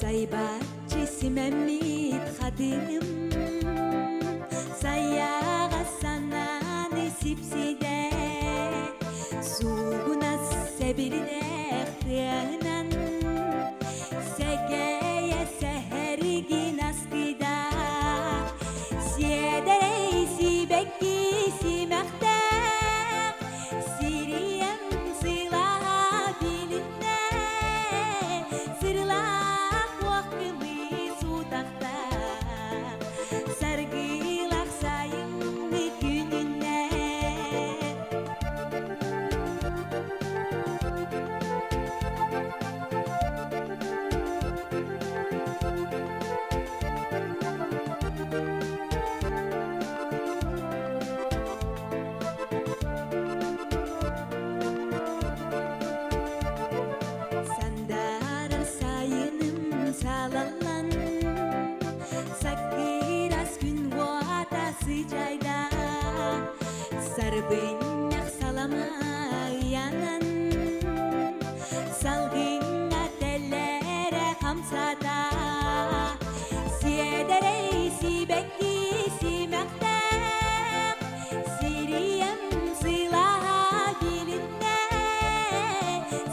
سايبات سمميت خديم سياغة سناني سيبسيدة سوقنا السبيلنا اختيانا سجايا سهرجي ناس كدا سيادة ريسي بكي سمختاق سيريا مصيلها بينتنا سرلا Sarbinya salama yanan salgina tellere kamsada siederey sibeki simekte siriyem silaha gelinde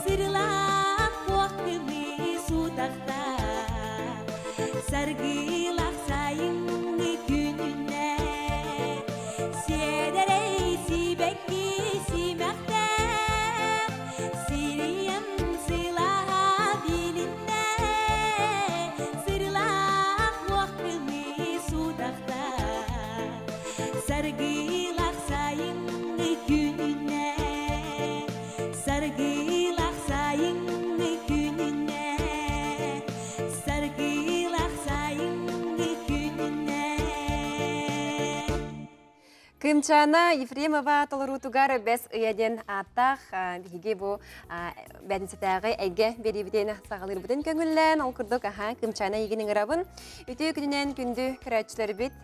sirlak vaktimi sudakta sargilak sayınni gününe siederey Кримчана Ефремова толорутугары без ыяден аттах биге бу бәдинсәтәгы әйге берибден сагылыр бүтән көңеллән ул күрдек аһа Кримчана егенең рабын үтә күннән күндә кирәчләр бит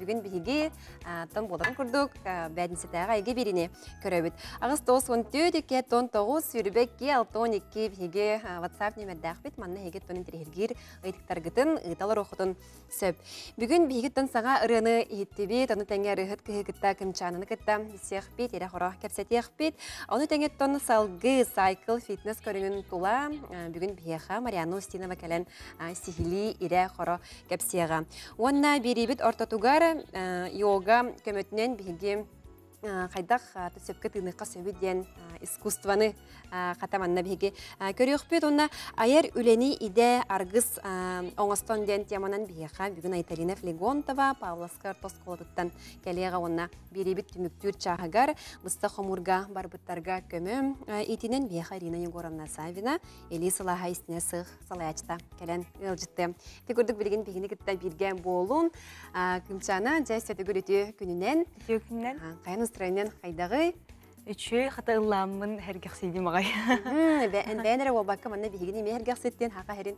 бүген биге аттан булган күрдек бәдинсәтәгы әйге берине көрәбит агыз 9 сүрбек 612 биге WhatsApp нәмәдәх бит манны һегет тонын тиргир әйттәр гытын ыталар охытын сөп бүген бигеттән сага ырыны иттебе таны тәңгәр һәт Кримчананы кытта сех бит эре хорах кепсетех бит. Аны тенге тонны салгы сайкл фитнес көрүнүн тула. Бүгүн биеха Мариана Устинова келен сихили эре хоро кепсега. Онна бирибит ортотугары йога көмөтүнөн биги кайдак төсөпкө тыны касыбы ден искусствоны катаманна биги көрөкпөт онна аяр үлени иде аргыс оңостон ден теманан биеха бүгүн Айталина Флегонтова Павловскар тосколоттан келега онна бирибит түмүктүр чагагар мыста хомурга барбыттарга көмөм итинен биеха Ирина Егоровна Савина Элисала Хайснесых салаячта келен ылжытты фигурдук билген бигини китта бирген болун Кримчана жастаты көрөтү күнүнөн кайны страйнен хайдагы үчө хаталламын хергех сиди магай бе энденере ва бакка манна бигини ме хергех сеттен хака херин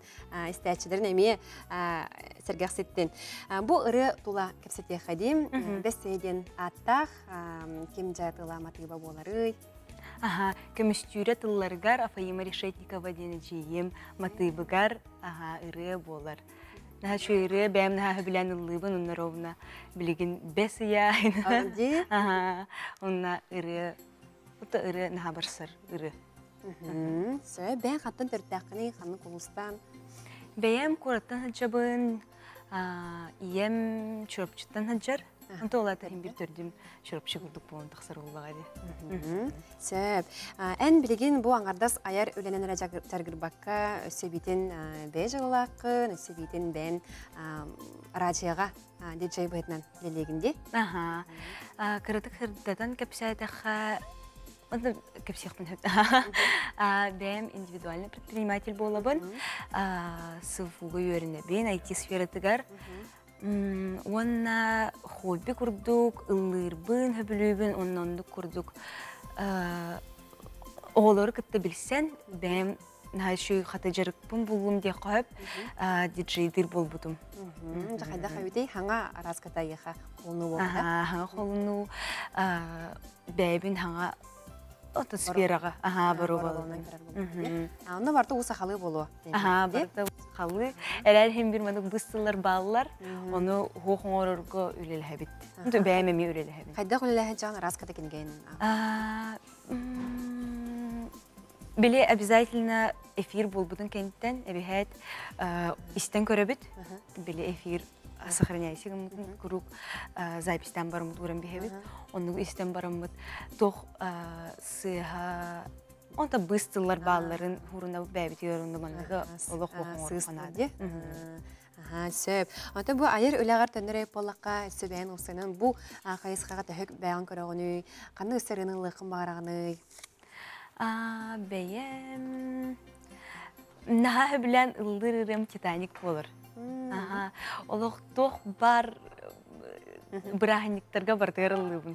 истечилерин эме сергех сеттен бу ыры тула кепсете хадим бесседен аттах ким жатыла матыба болары ага кемистүре тылларгар Афаима Решетникова денежием матыбыгар ага ыры болар نهشويرة بيمنها هبلان اللبن ونرونا بلجين بس يا هنا آه ونا إيرة وتأيرة نها برسر إيرة سواء بيم خطن ترتقني خلنا كوستان بيم كورتن هجبن يم شرب جتن هجر أنتوا بتردم شرب شغلك بون تخسروا بعدي. سب. أن بلجين بو عندرس أيار ولنا نرجع تجربة سبيتين بيجلك نسبيتين بين راجعة دي جايبهتنا للجندي. أها. كردك خردتان كبسة تخ. مثل كبسيخ من هذا بين individualنا предприниматель بولابن سوغيورنا بين IT سفيرة تجار وانا خود بكردوك اللي ربين هبلوبن ونندك كردوك أولورك التبلسن بين نهاية شو خاتجرب بمبولم دي قاب دي جي دير بولبتم. دخل دخلتي هنا راسك تايخة خلنو ها خلنو بابن هنا أتصفيرها أها بروبالون. أنا برضو وصخلي بولو. أها برضو وصخلي. الأهم بيرمانك بستلر بالر. أنا هو خمررقة يلي الهبيت. أنت بعممي يلي الهبيت. هيدا كل اللي هنجان راسك تكين بلي أبزايتلنا إفير بولبودن كنتن أبيهات استنكربت بلي إفير. سخرني أيش كم كروك زاي بستان برم دورم بهبت، ونقول بستان برم توخ سها أنت بستلر بالرن هورنا بابتي يرون دمانك الله خوفهم ورفنادي. ها سب. أنت بو عير أولاد تنرى بالقة سبعين وسنين بو خيس خرقة هيك بيان كراني قنو سرنا اللي قماراني. بيم نها بلان اللي رم كتاني كولر. أها، والله توخ بار براهنك ترجع برتير اللبن.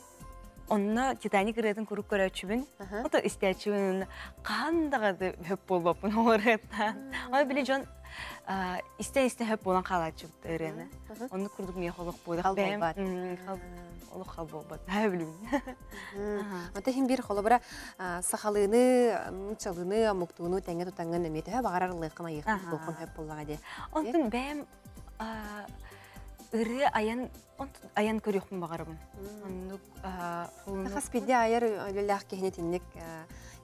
أنا تاني كريتن كروك كراشبين، أنتوا استأجرون قاندقة بحبوبة بنورتها، أنا بلي جون استهبونا خلاص جبت إيرانه، أنا كردوك مية خلق بودا خلبات، خلق خلبات هبلون، أنت هم بير خلبرة سخاليني متشاليني مكتونو تانجة تانجة نميتها بعرار الله قنا يخلقون هبوبة عادي، أنت بهم إيري أيان أنت أيان كريخم بعربن، أنك خلاص بدي أيار لله كهنت إنك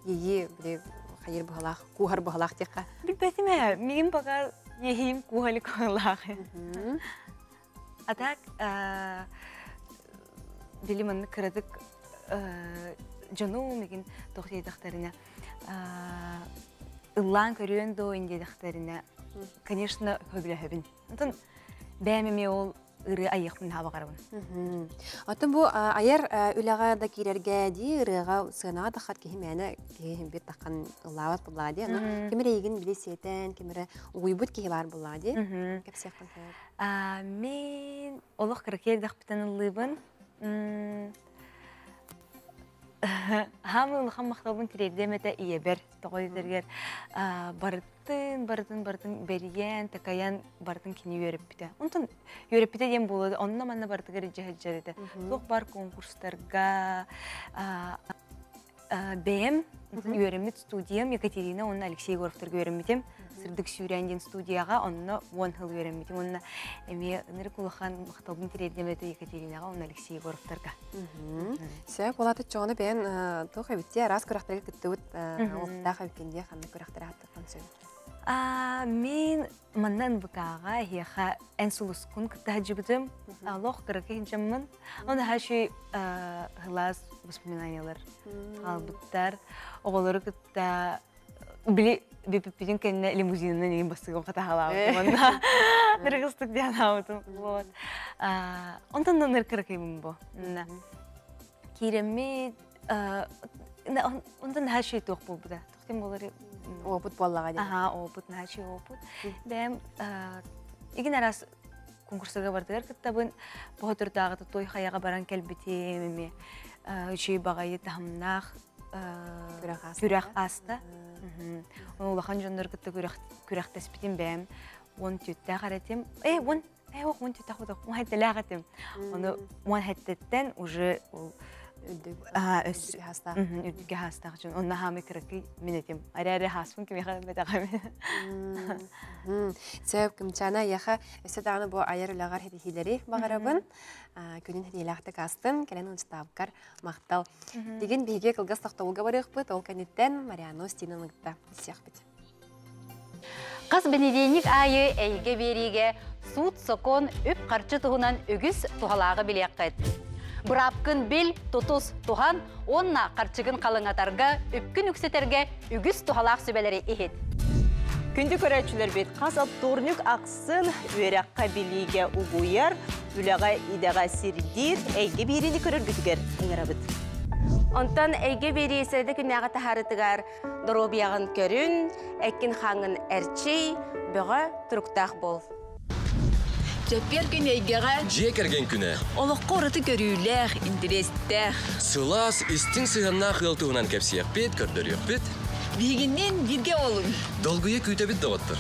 يجي بلي خير بهلاخ كوهر بهلاخ تقع بالبيت ما مين بقى يهيم كوهلي كهلاخ أتاك بلي من كردك جنوم يمكن تختي تختارنا اللان كريون دو إندي تختارنا كنيشنا هبله هبن أنت بامي ول رأيك منها بقربون. أتبو أير أولغا ذكير جادي رغا صناعة دخلت كهم أنا كهم بيتقن اللعبة بالعادي أنا كمرة يجين بليسيتان كمرة ويبود كه بعرب بالعادي. كبسيق الخير. مين الله كركير دخبتنا اللبن. هامل الخم خطابن تريد دائما تأيي بر تقولي ترجع برتن بريان تكاين برتن كني يوربيته. أنتن يوربيته يوم بولاده. أنا ما أنا برتكر الجهل جديده. لقبار كونكورس ترجع بيم يورميت ستوديوم يكتيرينا ونا ألكسي غرف ترجع يورميتهم. سردك شوريانجين ستوديوها ونا وان هل يورميتهم ونا أمي نركول خان خطابن تريد دائما تأيي يكتيرينا ونا ألكسي غرف ترجع. سأ بولات الجانب بين توخي بتيا راس كره ترجع التوت والداخل كنديا خان كره ترجع تقنسون. مين منن بكاغا هي خا انسولس كون كنت هجبتم الله كركين جمن انا هاشي هلاس بسم الله يلر قلبتر اولرك تا بلي بيبيين كان ليموزين ني بس كنت هلاو منا درغست دي هلاوت والله انت نركركي من بو كيرميد انت هاشي توخبو بدا تختم بولري أوبد بالله عادي. أوبد نهشي أوبد. بهم إجينا راس كونكورس الجبر تقدر كتبن بهتر تاعت الطوي خيا قبران كلبتي ممي شيء بغاية تهمناخ كراخ أستا. والله خنجر نركت كراخ تسبتين بهم وانتو تاخرتهم ون وانتو تاخدهم وهاد لاختهم وانو وهاد تتن وجه ادگه هست اون نهام کرکی می‌ندیم. آره ره هستم که می‌خوام بداغم. سبب کم چنان یه خا استدعا با عیار لغر هدیه داری مغربن کنین هدیه لغت کاستن کلان اون استاب کر مختل. دیگه بیگه کل قصد خطا و جبری خبته و کنیتن مریانوستی نمکت بسیار بته. قصد بندینیک آیه ایجی بیریگه سود سکون اب خرچتهونن اگس تهلاغ بیلیکت. Бұрапкін бел тұтыс туған, онна қарчығын қалыңатарға, үпкін үксетерге үгіз тұхалақ сөбелері ехет. Күнді көрәтшілер бет қасап торнық ақсын, өрәққа біліге ұғуер, үліға идаға сердер, әйге берені көрір бүтігер. Үңірабыт. Онтан әйге бері есерді күнәға тахарытығар, дұробияғын көрін, әкін хаңын әрчей, бұға тұрықтақ бол. Жаппер күн әйгеға жек әрген күні. Олыққа ұрыты көрілер, интересті. Сылас істің сығанна қылтығынан кәпсі әппет, көрдір өппет. Бегіннен бірге олың. Долгүйе көйті біт доғаттыр.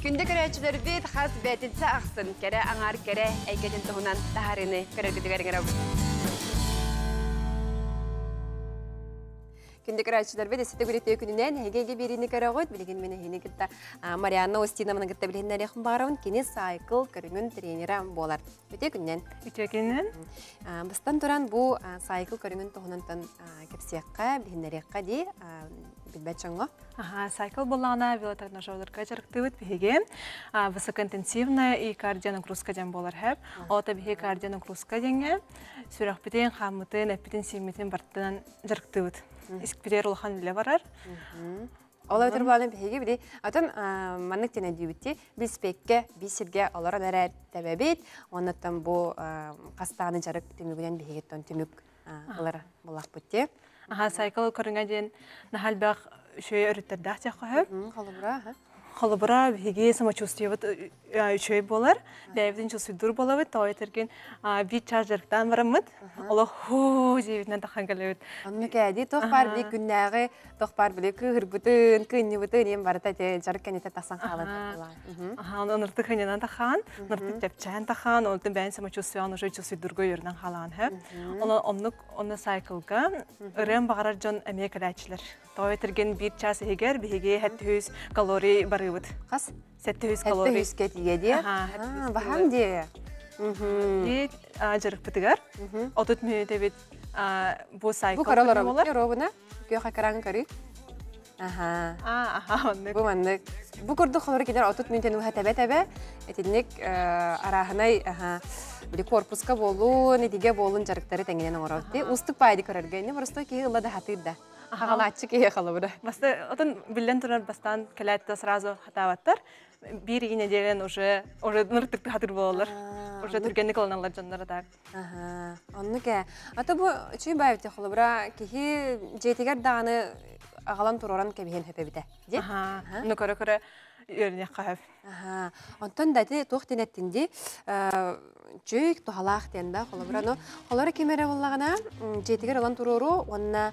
Күнді көрәтшілер бет қаз бәтінсі ақсын. Кәрі аңар кәрі әйгеден тұғынан тағарыны көріргідігәріңер ау. كندكرة أشتري بدي ستقولي تأكلينين هيجي بيريني كراغود بلكن من هنا كده مريانا وستينا من كده بلهنا ليخ مبارون كنيس سايكل كريون ترينيرام بولار بتأكلينين بس تنتران بو سايكل كريون تهونن تن كبسيقة بلهنا ليخ قدي بالبتشنغه سايكل بولانا بيلاترنا شغل كاجر كتبت بهيجين بس كنتنسيفنا إيكارديانا كروسكا جن بولار هب أو تبيه كارديانا كروسكا جنيه سرخ بتين خامتين أبتين سيمتين برتن جركتبت إسكبير الخان اللي برر. الله يتربى بهيجي بدي أتون منك تناديوتي بيسبيك بيسرجع الله رأي تبابيت ونتم بو قصة عن جرك تملكين بهيجي تنتملك الله رأي بالله بتيه. سايكل كرنا جن نحل بق شوي أريد الدهشة خه. خلبرا بهیگی سماچوستی بود چه بولر دیویدن چوستی دور بوله بود تا ایترکن بیت چارجرکتان برمید الله هو دیویدن دخانگلی بود. آنها که ادی تخبار بی کننگه تخبار بی که هربتن کنی بتن یم برتر چارکنی تاسان خاله. آن نرده کنی ندخان نرده چپچن دخان اون تن بین سماچوستی آن چه چوستی درگیرن خالان هم. آنها سایکلگا رم بگرد جن امیکلایشلر تا ایترکن بیت چارس هیگر بهیگی هتیوس کالری بر خاص 700 كالوري 700 كتيجي بهم دي دي أجرب بتجار أوتت مي تبيت بو سايكل بكرة لورا بكرة روبنا كيوخا كران كري منك بو منك بكرة دو خلوري كده أوتت مي تنوها تبع تدنيك أراهناي بلي كوربوس كبولون تيجي بولون جرب تري تنجينا ورادي وستو بايدي كرر جيني ورستو كيه الله ده حتيد ده خلاصك هي خلبرة. بس أتون باللنترن بستان كلات سرازو حتى وتر بيري نجيلن وجه نرتك حتر بولر وجه تركني كلنا الله جندر تاعك. أنك أتبو شو بايت خلبرة كهي جيتي قد دعنا أغلان توران كبيهن هبيبته. نكره كره يرني خاف. أنتن داتي توختي نتندي جيك تهلاختي عنده خلبرة إنه خلبرة كيمرة والله أنا جيتي قد أغلان تورو وأن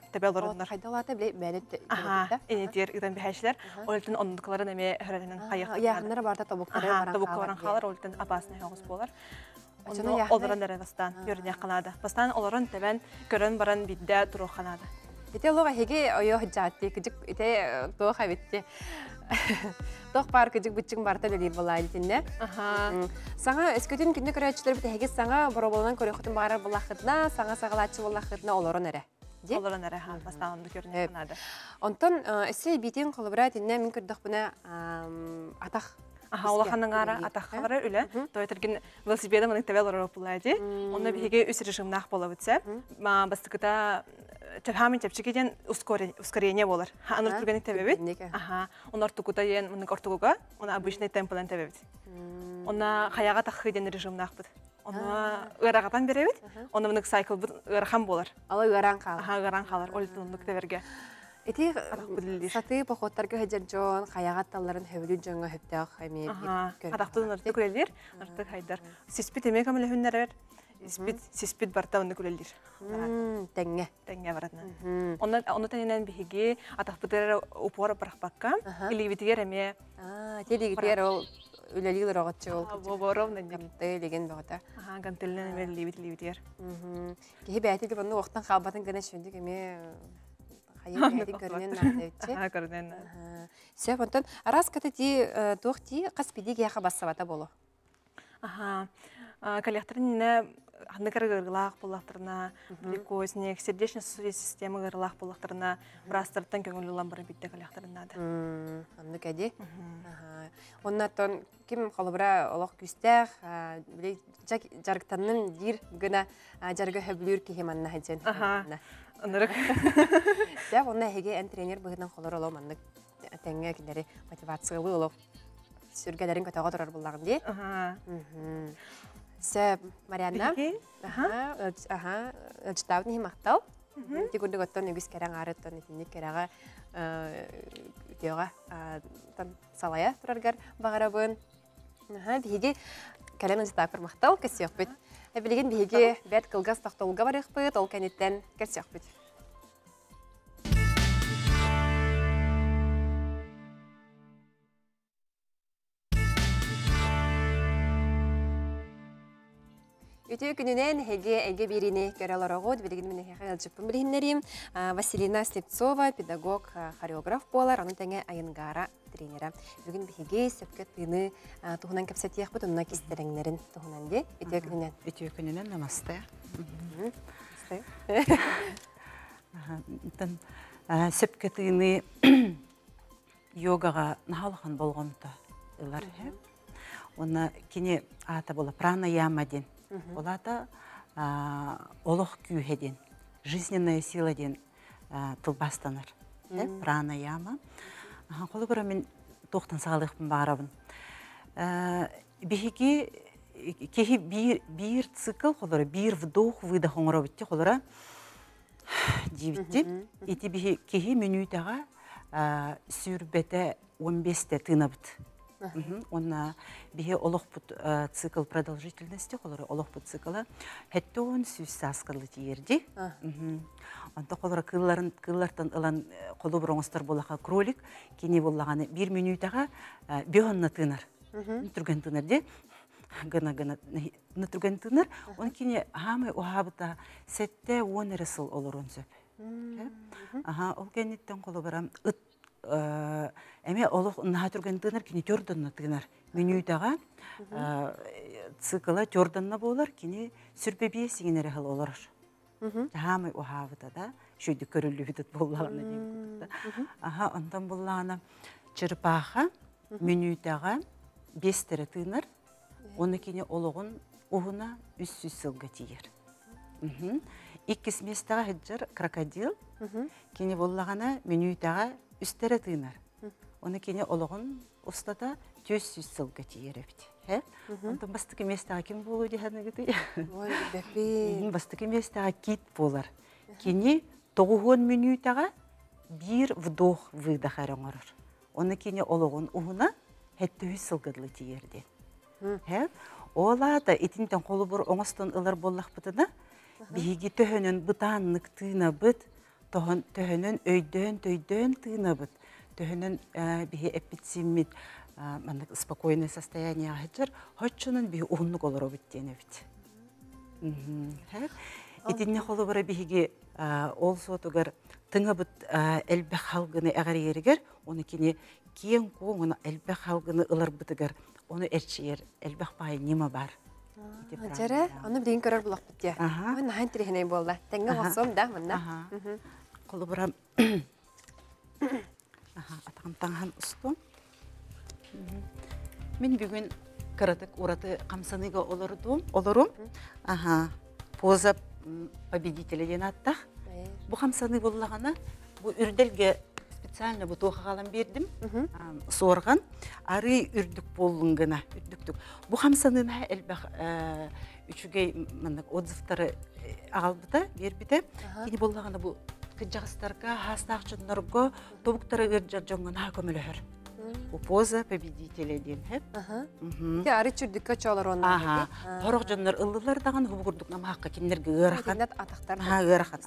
تبلورنا خدالات بلي بلد إنكير قدم بهاجلر ولتن أنكلرن أمي هرلن خيخ يا هنرا بارتا تبوكران خالر ولتن أباسنا هونس بولر أولرن رفستان يرني خنادا بستان أولرن تبان كرن برن بيدا ترو خنادا بتي الله هيجي أيوه جاتي كجك بتي توخة بتي توخ بارك جك بتشك بارتا بلي بلاين تنّا سانا إسكتين كنّي كرّت شتر بتي هيجي سانا برابلنا كوري ختم بارا بلا خدنا سانا سغلات شو بلا خدنا أولرن ره أولرن ره هم بس تاون دكورني خنادا أنتن السي بيتين خلبرات تنّا من كرّ دخبنا أتخ والله خلنا نعرف أتخبر أولا توي تركن بس بيدا من التبادل الروبلادي ونا بيجي أسرشهم نحبله بتصير ما بس كده تفهمين تبتشكي جن أسكرينية بولر أنا رتقولني تبيت ونا رتقولتا جن من كرتوجا ونا أبوشني تمبلن تبيت ونا خيارات أخرين رجيم نحبت ونا غرقتان بريت ونا منك سايكل غرقان بولر الله غرقان خالر أولتون نكتبرجع إتي خطيب وخطر كه جرجون خيارات طلرن هوليد جنغ هبتاخ خميد. هذا خطوط نرتك كل اللير نرتك هيدر. سيسبيت مية كم اللي هن نرير. سيسبيت برتاون نكل اللير. تنجة تنجة بردنا. أنا تاني نان بهجي أتحبطير أبورة برخبكم اللي بتيجي رمية. تيجي بتيجي ولا ليل رغتشول. أبورة ونجم تيجي جن بغتة. كان تلنا من اللي بتيجي. كه بعتي كمان وقتا خابطن كناش عندي كمية. حياتي كرنينا نتشي. كرنينا. شاف أنتن راسك تدي توختي قص بديك يا خبص سبعة بوله. كلي اخترنا نكرر غرلاق بوله اخترنا ليكوز نيك سيرجيشن سوري سيستم غرلاق بوله اخترنا براس ترتن كنقول للامبر بيتك كلي اخترنا ده. عندك أدي. وناتن كم خلبرة الله كيستاخ بلي جاك جركتنا ندير جنا جرجه بلور كهيمان نهجن. أنرك. ده والله هيجي أنت رينير بهذا خلورة لو منك تنجح كده متبعت سقوله لو سرقة دارين كتغادر باللعندي. سب مريانا. اجتاوتني مختل. تقول لي قطن يجلس كرّع عارض تنتيني كرّع تيوغا تن صلاة ترجع بغربون. بهيجي كلامنا جتاكر مختل كسيق بيت. هبلين بيجي بعد كل قصة تختول قبر يخبط أو كان التن كسر يخبط. يتوقع أننا هجاء بيريني كرلا رغود بلغن من هجاء الجبن بلغن نريم واسيلينا سليبتسوفا بيداغوغ خاريوغراف بولار ونطنع أينغارا ترينيرا بلغن بهجاء سبكت لنا تهنان كبسات يخبط وننا كسترين نرين تهنان دي يتوقع أننا نمستي سبكت لنا يوغا نحالغن بلغمتا إلارهم ونا كيني آتابولا برانا يامدين Олата олох күйеден, жизненная силаден тылбастанар, прана яма. Қолы бұра мен тоқтан сағалықпын бағарабын. Бехеге кехе бейір цикл қолыра, бейір вдох выдах оңыра бітті қолыра дейбітті. Еті кехе менюйтаға сүрбеті 15-те тына біт. Он беге олохпут цикл продолжительности холора олохпут цикла хетте он сүссаскалы тиерди. Онда холора кыллартан ылан колу броңстар болаха кролик кини боллаганы 1 минутага беонна тынар. Түрген тынарди. Гына түрген тынар. Он кини хамы ухабыта сетте 10 рысыл олорун сөп. Ол кенеттен колу барам ыт Әме олық ұнағатырген тұнар, кені түрдіңі тұнар. Менуйдаға цикла түрдіңі болар, кені сүрбебе сенген әрі қыл олар. Хамы ұхавыда да, шөйді көрілі бедет болағына дейін көтті. Ондан болағына жырбаға, менуйдаға 5 тәрі тұнар, оны кені олығын ұғына 300 сылға тегер. Иккес местаға хеджар крокодил, кені болағына менуйдаға үстері тыйнар. Оны кені олығын ұстада 200 сылға тиеріпті. Ондан бастығы местаға кем болу дейіні кеді? Ой, бәпі! Бастығы местаға кет болар. Кені тоғығын мүнітаға бір вдох выдахар оңырыр. Оны кені олығын ұғына әтті өз сылғыдлы тиерді. Олады етінден қолы бұр оңыстың ұлар болақ бұтына бейге төхінің бұтаннық тыйна бұт Төһөнөн өйдөн тыынабыт. Төһөнөн биһи эппитсиммит мандык спокойное состояние ахыттыр. Хотчунун биһи уһуннук олоро биттенебит. Итинне холобора биһиги ол сотугар тыңабыт элбе халгыны агар еригер, оны кини киен коңуна элбе халгыны ыларбытыгар. Оны эрчиер элбе бай нема бар. Жара, оны бидин көрөр булак битте. Мен нахын тирихней болла. Теңге болсом да мында. Қолы бұрам атағамтаңған ұстым. Мен бүгін қыратық ұраты қамсаныға олырым. Поза победителеден аттақ. Бұ қамсаны болағына үрделге специально тоқығалан бердім. Сорған. Ары үрдік болыңғына. Бұ қамсаныға әлбәқ үшіге отзывтары ағалбыда, бербеді. Кені болағына бұл كجاستركا هاستاخش نرجو تبكتر يرجعونها كملهر. وبوزة ببديتي لديم هب. يا ريتشارد كاتشالرون. هروح جنر اللر دعنا هو بقولك نما حقك نرجع غيرها. نت أتختار. ها غيرها.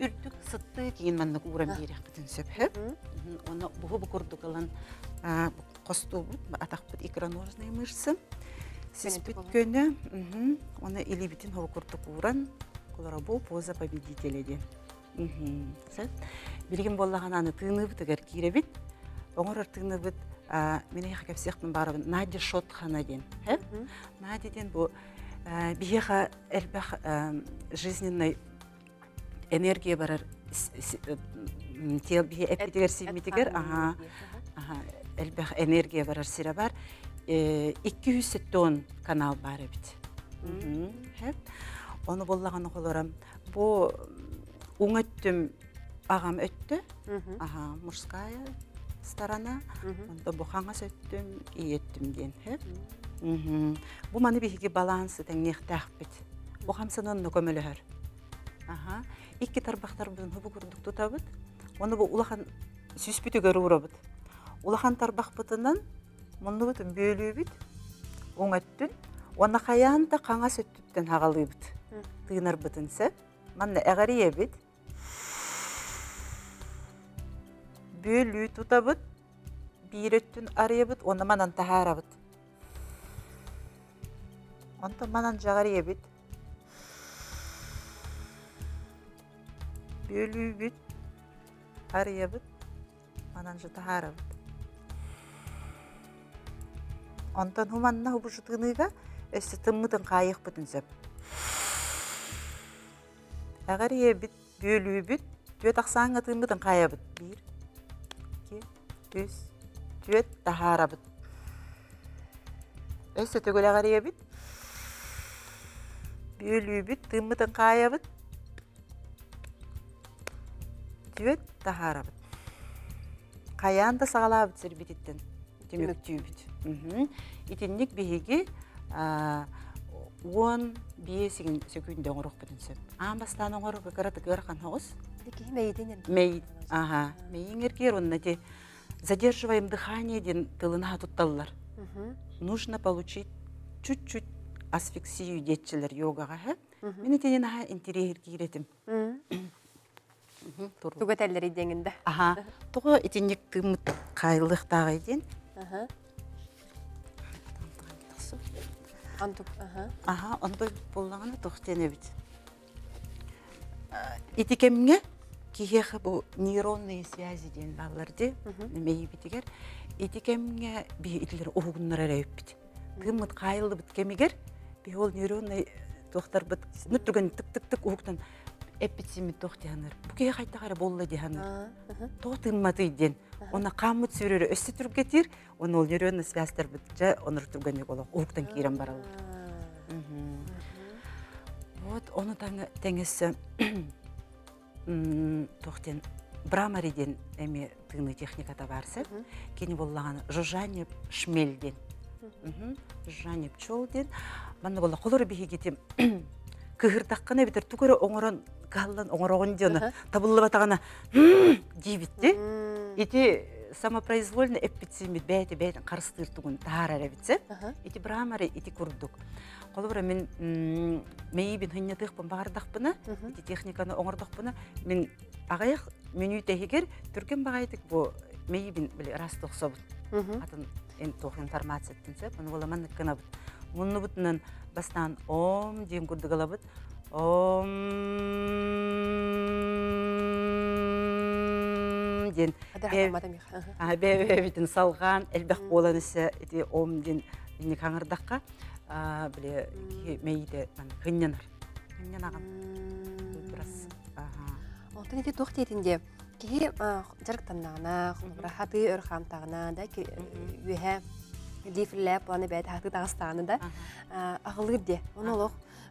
أردت ستين من نقورة ميري حقتن سبحب. أنا هو بقولك لان قصته أتخبط إكرانور نيمرسم. سبت كنا. أنا اللي بتين هو بقولك قورن. كلربو بوزة ببديتي لديم. سد. بليكن بالله أنا نتيني بتجار كيربيت. وأنا أقول من هي خايف سيخ من بارب نادي شط خنادين هب نادي دين بو بيها البخ жизненной энергии برر تيل بيها أبتدر سيمتجر البخ энергия برر سير بار 200 تون قناة باربت هب أنا بالله أنا خلورم بو أنتم أقام أتة مشكاية سطرنا، ونطبخها سوتم يتم جنبه. بو ما نبيه كي بالانس تنجح تحبت. وخمسة نون نكملها. إيكي تربخ تربون هو بقول دكتور تابت. وأنا بقول خن سيسبي تجربة بت. ولا خن تربخ بتنن منو بت بيلوبت ونعتن. وأنا خيان تقانا سوتم هغلبت. تينر بتنسب. من أغريه بت. بيلو تطبط بيرتن أريبت ونما ننتهاربت أنت ما ننجاريبت بيلو بيت أريبت ما ننجتهاربت أنت هم أنه بجتنيك استمت قايق بتنسب أغريبت بيلو بيت تتخسان قتمت قايبت بير بس جت تهاربت. إيش تقول غريبة؟ بيلوبت تم تنقايبت. جت تهاربت. قيان تسالا بتسربت التن. تمكتوبت. إتنيك بهيجي وان بيسين سكون دعورك بتنسب. عم بس تانعورك كرت كرخان هوس. لكن ميدين. ميد. ميينير كيرون نجى. Задерживаем дыхание, тылына тұтталылар. Нужно получить чуть-чуть асфиксию детчілер йогаға. Мен етенен аға интерьер кейретім. Тұғы тәлер еденгінді. Тұғы етенек тұмыт қайлықтағы еден. Антық болағаны тұқтен өбіт. Етекемінге? كيف بو نيروني سياسي دين بالردي نمية بتجر إتكمية بيدلر أوه نرى بيت كم متقايل بتكميجر بيقول نيروني تختار بت نترجن تك تك تك وقتن أبتسم التوختي هنر بكية خيط غير بالله دي هنر توختي ما تيجين ونا قامت سيرة أستتر كتير ونقول نيروني سياسي بتجا ونرترجن يقوله وقتن كيرم برا وات أنا تنجس Тохтен брамариден эми тыны техниката барсы, кени боллаган жужжание шмельден, жужжание пчелден. Манна болла холоры бихигетим кыгыртаккана битер түгөрө оңорон галлан оңорогон жана табылып атагана дибитти. Эти самопроизвольно эпицимит бэйти карстыр тугун таарара битсе. Эти брамары эти курдук. قلبرا من ميبين هني تخبن بعرض خبنا، دي تكنيك أنا أعرض خبنا من أغير منو تهجر تركن بعيتك بو ميبين بالراس تخصب، حتى إن توخن ترمات ستنسب أنا والله ما نكنا بت، ونبتنا بس نان أم ديم كود غلبت أم دين، بيتن صلغان البخولة نسا دي أم دين إني كان ردقة. بلي ميدة من هنينا عن البرس. أنتي تي توختي تندي كي جركتنا عنا خبراتي أرخام تعنا ده كي وها دي في اللاب وأنا بعد هاتي تعستعنا ده أغلب ده ونلخ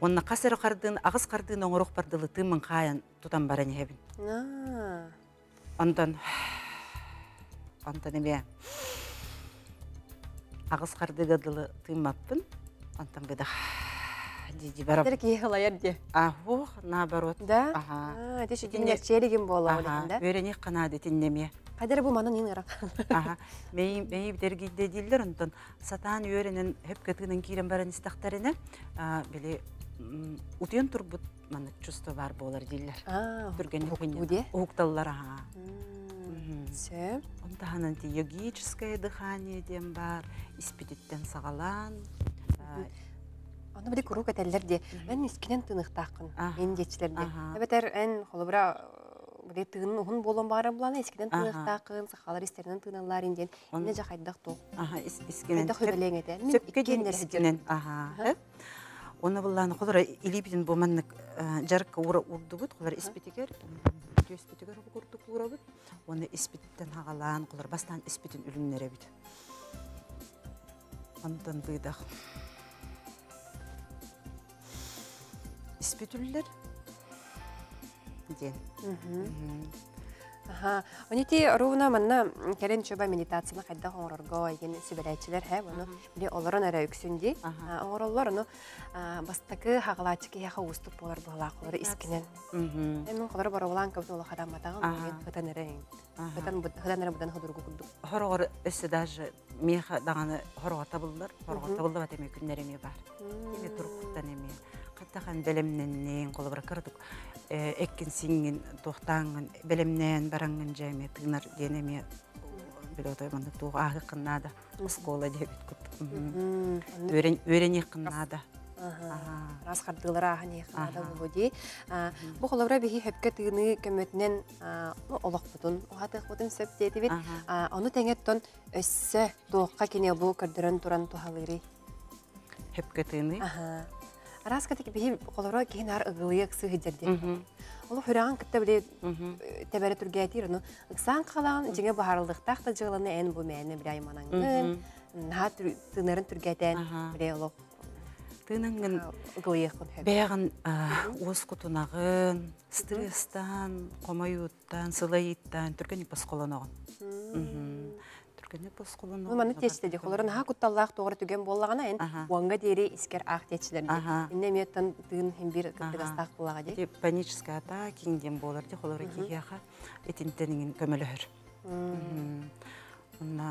Онна касыр кардын, агыз кардын оңрох бардылы тымын каян тутан баран хебин. Антан эме агыз кардыга дылы тыммаппын. Антан гыда Терки خلايردي. أهوه نابرود. ده. آها. تيجي تنير شيريجين بالله ولا ده. ويرني قنادة تنمية. هذا ربو ما نيني رق. آها. مي بترجي تديلر أنتن. ساتان ويرنن هب كتيرن كيرن برا نستخترنا. بلي. وتين تربط من تشوستو بار بالر ديلر. ترجعني هوني. ودي. وقتلرها. سب. أنتها ننتي يوجيتشسكاي دخاني ديمبار. إسبيتتن سغلان. أنا بدي كروكة تلردي، أنا سكنت نختاقن، إن جت لردي، بتر أن خلبرا بدي تغن هون بولم بارم بلانه سكنت نختاقن، سخالر سكنت نلارين جن، إن جا خد دختو، سكنت دختو بلينه ده، كجين نسكنت، وأنا بلان خضرة اللي بين بمنك جرك ورا وردوت خضرة إسبتيكر، جو إسبتيكر وكورتو كورابد، وأنا إسبتن هالان خضرة بس تان إسبتن ألون نربيت، أنتن بيدخ. İspitüller din. Aha. Onu ti rovna manna kelen çoba meditasyona kadda hororga yeni siberayçiler he bunu bile olaran ara yüksündi. Hororlar onu bastakı haqlaçık ya havustup bolar balaqları iskinen. Emin qadar barawlan kabul xadam matağın fatanereyin. Fatan budan budan hodurgu kulduk. Horor isidaj meha dağını horor tabıllar, horor tabıldı batemi günlerimi var. Yine turuktan emi. تخن بلمنين قلوا بركرتك اكن سين توختان بلمنين برنن جامي تنر دينامي بلوتاي من توغ اخ قناده مسكوله ديبت كنت ورن ورني قناده راس خدلرا هني قناده بودي بخلوا ربي هي حبكتني كمتنن اولقطن وهات اخوتن سبتيتي بيت انو تنيتن اس توقا كني بو كدرن ترن تهليري حبكتني راس كتك بهي قلورا كي نهار اغليق سهجدي والله حران كتبلي تبرت رجعتي انه انسان قلان جينا بهارلدق تحت جغلنا ان بو معنى بلاي مانن نهار تنرن ترجعتان بلاي الله تنن اغليق بيغن وسقطناغن ستريستان قمايوتان سلايتان تركني بسقلناغن ومن تيجي خلورنا هاكو تطلع تغرد تجمع بولانا إن وانجا ديري إسكار أختيش لنا إنهم يتن تنهم بير كتغستاق بولاجي. بانيشكا تا كين جم بولر تي خلوري كيها إتنتنين كملهر. ونا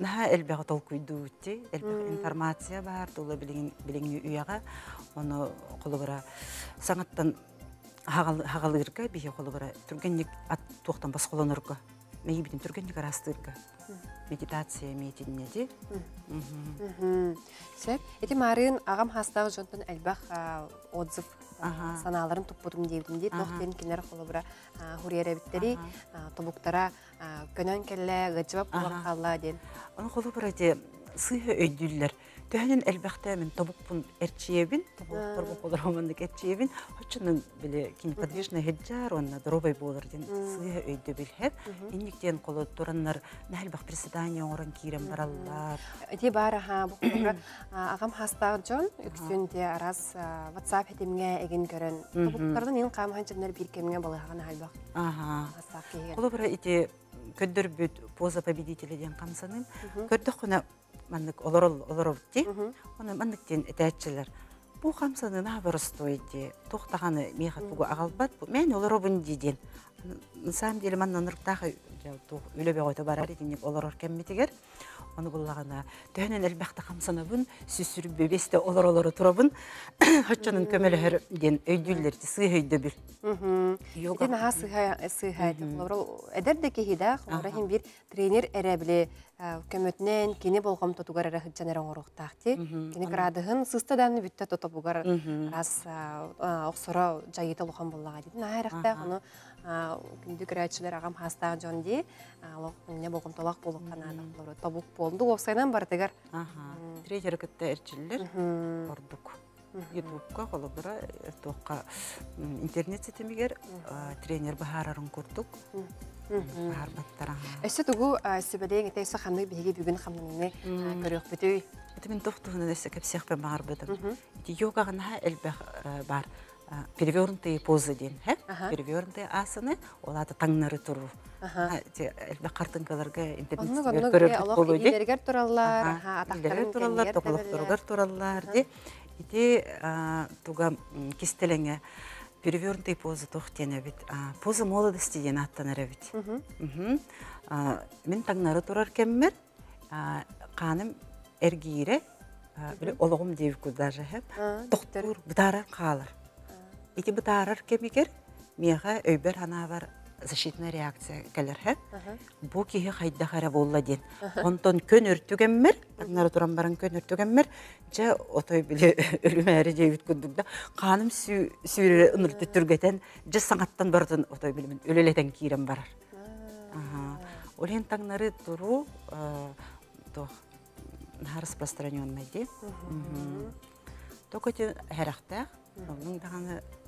نها البعض الكودوتي البعض إنفورماتيا بهار تولا بلين يويها ونا خلورا سنتن هغليركا بيه خلورا ترجعني أتوقع بس خلونركا. ما يبدي تركني كراستيرك مديتاتسيا ميتينيتي سب إتي مارين أغام هاستاغ جنتن البخ أوتزف سنالرن تبودم ديفدي نختين كنر خلبرة هوريرة بتري تبوكترا كنن كلا غجبة بوقالله دين أنا خلبرة دي صيحة أدلر تهنن البختة من تبوكن إرتشيبين تبوك قدرهم عندك إرتشيبين هتشنن بلي كن قديش نهجر ونا دروبي بولردين صيها أيدو بالهب إنك تين قلود ترنر نهل بخ برسدانيا ورن كيرم برالله دي بارها بقولك أقام حستاجون يكسون دي راس واتساب هدي مجا إجن كرن تبوك تردن ينقام هنجر نربير كمية بالهغن هالبخ حستاجيه قلوا برا إتي كدر بيد بوزا ببيديت لدين قمصنين كدر خنا منك أضربتي، وأنا منك تين تأكلر، بو خمسة نهار برستويتي، توختانا ميخت بقو أغلبات، مين أضربن جديد، إنسان دي لما نرتاح جاو تو يلبي عوتو براري تيني أضرب كم متجر، وأنا أقول لها أنا تهنا البخت خمسة نبون سيسر ببيست أضرب ترابن، هتشان نكمل هر دين أيدولر تصير هيدبل. يوكا. أنا هسيها هسيها تمرو أدردك هيدا خمرهم بير ترينر إرابلي. كمتنين كني بالقمة تجارة هجنة رغوق تحتي كني كرادهن سستدان بيتة تطبقار راس أخسرة جيدة لقمة بالله عادي نهار اختها أنا كندي كرادش لرقم هستان جندي لقمة بالقمة طلاق بالقنا لقمة طبق بالدو وصينا برتجر تريجر كتير جلر بردك ютубка холобра тока интернет сетемигер тренер бахарарын көрдік бахарбаттара эсе тугу себелең эте саханы биге бүгүн хамныны көрөк бүтөй мен токтуна десе кепсех бе барбадым эти йогагына элбе бар перевернутые позы ден перевернутые асаны оларды таңнары туру элбе картинкаларга интернеттегер тураллар атактары тураллар тоголоктор тураллар де ити туга кистеленге перевернутые позы тохтенебит поза молодости ден аттанарабит мен таңнары турар кеммер каным эргире биле ологум деп кудажа хеп токтор бутара калар эти бутарар кемигер мега өйбер анавар защитная реакция келер хеп бу киге хайда хара болла ден онтон көнөртүгенмер аннары туран барын көнөртүгенмер же отой биле өлүмәри деп кудукда каным сүйрө ынырты түргетен же саңаттан бардын отой биле мен өлелетен кирем барар олен таңнары туру тох распространенный де. Только эти характер, ну тогда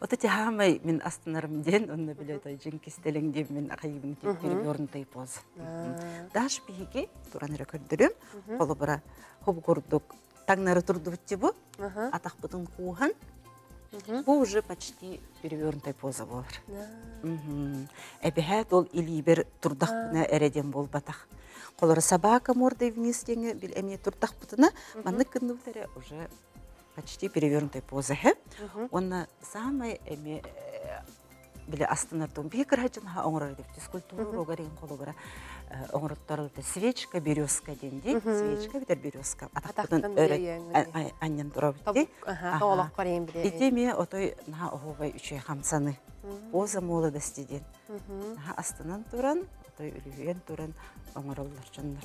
Вот эти хамы мин астанарым ден, он не билет, а джинки стелинг ден мин ахайбин перевернутый поз. Даш пиги, туран рекордерим, полубра хобгордук, так на ретурдутибу, а так потом кухан, бо уже почти перевернутая поза была. Эбихет ол или бер турдах на эредем бол батах. Колора собака мордой вниз деньги, бил эми турдах потна, манник нутере уже почти перевернутой позы. Он самый были остановлен беграджин, а он родил физкультуру, рогарин хологра, он родил свечка, березка, деньги, свечка, ветер березка, а так потом они дробили, и теми о той на оговой учей хамсаны, поза молодости день, остановлен туран. Ентурен аңыралдар жандар.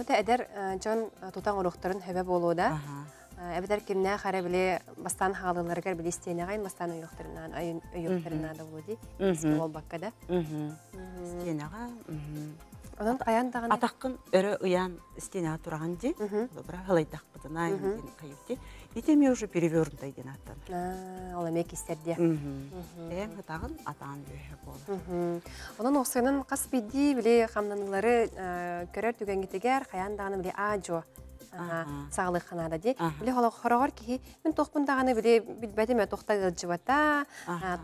Өте әдер жан тутан ұрықтарын хөбе болуыда. Әбедер кемне қара біле бастан халыларғар біле істейіне ғайын бастан ұйықтарынан да болуды. Іскі ол баққада. Істейіне ға. Оның аяндағын... Атаққын өрі ұян істейіне тұраған де. Бұра ғылайдақ бұдына айын қайып де. Етеме уже перевернутай ден аттан. Ол әмек естерде. Әң ғытағын атағын өйе болды. Оның оқсығының қас бейді біле қамданылары көрер түгенгетегер қаяндағыны біле ажо сағылық қанада де. Біле қорағар кейі, мен тоқпындағыны біле білбәдеме тоқта ғылжы бата,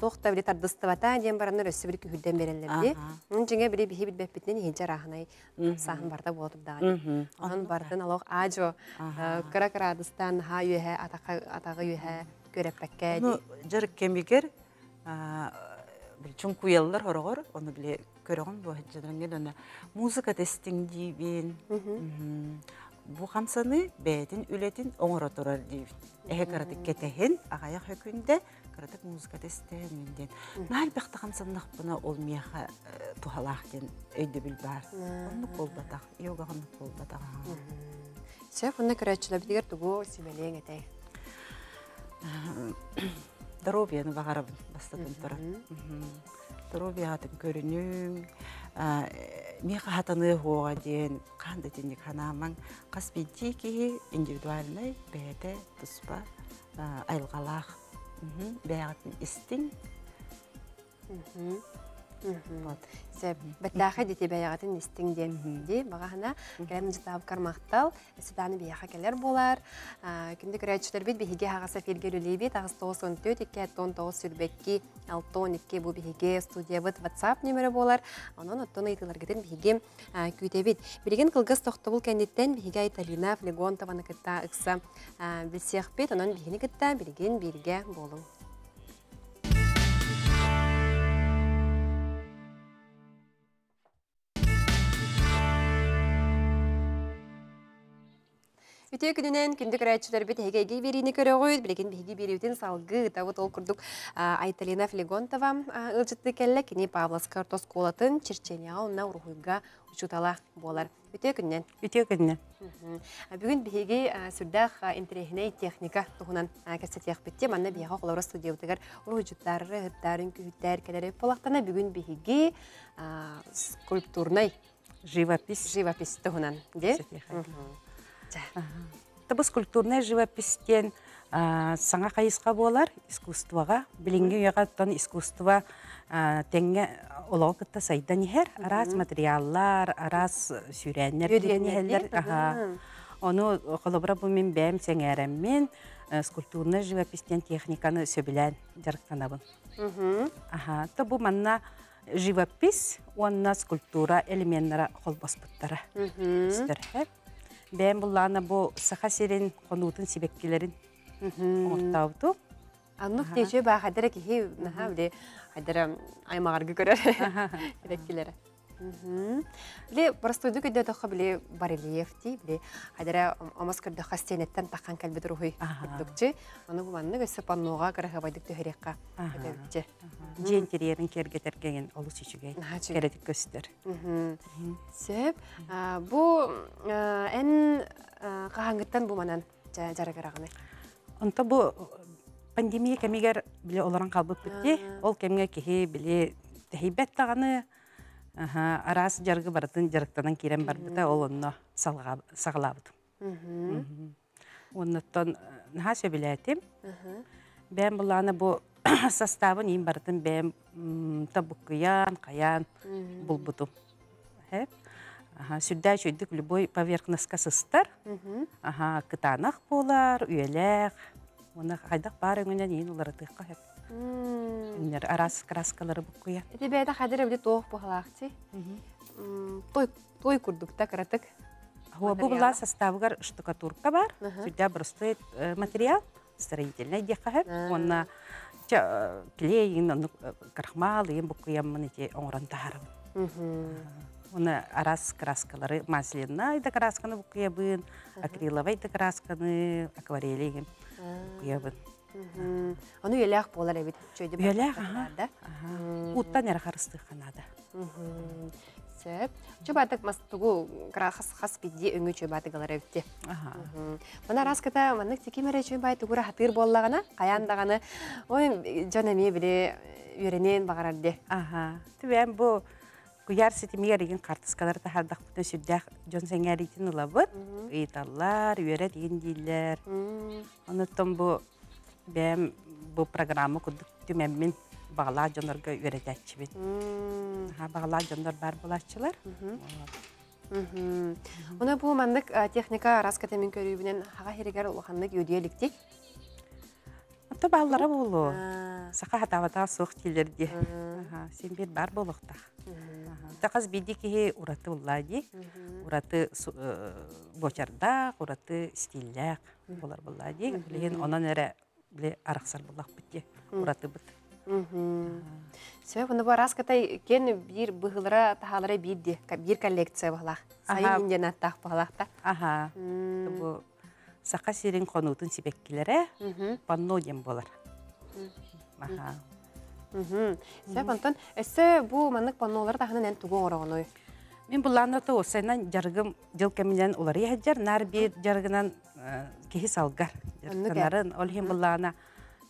тоқта біле тардысты бата ден бараныр өсі біле күхілден берелерде. Оның жеңе біле бейі білбәппетінен енжер ағынай сағын барда болдымдағыны. Оның бардын алауқ ажо, күрі-күрадыстан ға үйе, атағы үйе, көреппәкке де. Жыр кемігер, чүн күйелілер қорағар, оны біле көріғын бұ бу хамсаны бәдин үлетин оңора турар дейбит. Эхе каратык кетехин, ағаяқ хөкінде каратык музыка тестен менден. Нал бақты хамсаннақ бұна ол мияқа тухалақ ден өйді біл бар. Оны қолбатақ, йогағыны қолбатақ. Сөп, оны көрәтшілі бідігер тұғу семелең әтей? Даробияны бағарабын бастадын тұран. Даробиятын көрінің, меха хатаны хуға дейін, қанды дейінік ханамаң, қасбейді кейі индивидуалынай бәді тұспа айылғалақ, бәғатын істің. Бәттәқі дейті бәғатын істің дейінді, бағағына кәлемін жұтап қармақтал, әсідәні бәғаға кәлер болар. Күнді күрәтшілер бет бәғеге ағаса фергелілей бет, ағыз 9-14-2-19 сүрбәкке 6-12 бұл бігеге студия бұд WhatsApp нөмірі болар, оның ұттыны етілергетін бігеге көйте бет. Білген қылғыз тоқты бұл кәндеттен бігеге Айталина Флегонтованы күтті ұқса білсеқ бет, оның бігені күтті білген белге болу. Bütün gününden kündük rayçılar bit hegegi birini körüğüd, bilekin hegi biriyüten salgı tavut ol kurduk Aytalina Flegontova ılçıttı kelle kini Pavlovsk Kartoskolatın Çirçenya onunla urhuyga uçutala bolar. Bütün gününden. Bütün gününden. Bugün hegi sürdağ interehine teknika tohunan kasetiyaq bitti. Manna biyağa oğlara studiyotigar urhuycutları, hıttarın, kühütler, kelere polaqtana bugün hegi skulpturnay живопись tohunan. De? Табыс культурный живопистен саңа қайысқа болар, искусствоға, білінге ұяғаттан искусство тәңге олау күтті сайдан ехер, араз материаллар, араз сүйрәнер тәңгелер. Оны қолыбыра бұмен бәм сәң әрәммен скульптурный живопистен техниканы сөбілән жарықтанабын. Табы манна живопис, онна скульптура элементтара қолбаспыттара. Сіздірхеп. Ben bunlarla bu saha serin konutun sebepkilerin ortağıdı. Anlık diyeceğim, ben kadar ki hep nahavde kadar aymargı görür sebepkilere. Bile burası duyduğu kadar daha bile bareliyefti, bile kadar amaskar da hastanetten takan kalbi ruhi dökçe. Onu bu manada sepan noğa karşı baydık döhereka dökçe. Gençlerin kergeterken olus içiyor, kergetik göster. Seb bu en kahangitten bu manan jaragaragne. Onda bu pandemiye kemiğer bile olan kalbi bitti, ol kemiğe ki bile tehibet tağını. Arası jargı baratın jarıktanan kirem barbıta ol onunla sağlabıdım. Onunla naha söbüleydim. Ben bunlarla bu sastavın in baratın ben tabukıyan, kayan bulbudum. Sürdə çöydük lüboy paverknaska sıstar. Kıtanaq bolar, üyelek. Ona haydaq bar öngünden in olaradığqa hep. Арас краскалары букуя. Это беда хадыра бли тох похлахти. Той курдукта каратык. Хуабубла составгар штукатурка бар. Сюда бросает материал строительный дехахеп. Он клей, крахмал и букуя манити онрантарым. Он арас краскалары маслина да красканы букуя бын, акриловый да красканы, акварели букуя бын. Onu yelek bolar evet. Yelek ha. Utan yararlısı kanada. Seb. Çöbatık mastugu has pidi öngü çöbatıklar evde. Bana raskata manlık tekimere çöbatık uğra hatır bollağına kayandağını o canamiye bile öğrenen bağırdı. Tüben bu kuyar setimiyerin kartıskaları da hardak bütün sürdük Johnsen'e ritin olabın. Eğitallar, öğretmen diller. Ondan bu ben bu programı kurduktum emin bağlar canlarga öğreteceğim. Ha bağlar canlar berbulaşçılar. Ona bu mandık teknika raskatemin körübünen hağa heriger ulahanlık yödeyeliktik. Ata bağlara bulu. Saka hatavata soğuk gelirdi. Sen bir berbulaşta. Takaz bildik ki uratı ulladı. Uratı boçarda, uratı stillak. Bular bulladı. Lekin ona nere bile araksal bulak bitti, uğratı bitti. Sebep onu bu araskatay kendi bir bıhılara tahalara bildi, bir koleksiye bağlak. Sayın indiana tah bağlakta. Aha. Bu sakasirin konutun sebepkilere panno diyem bolar. Aha. Sebep ondan, bu manlık pannoları da hangi tuğun oranıyor? Ben bulanlar da olsaydı jargım jıl kemilen olur ya hacer, nar bir jargından kehis algar. Narın olhem bulana.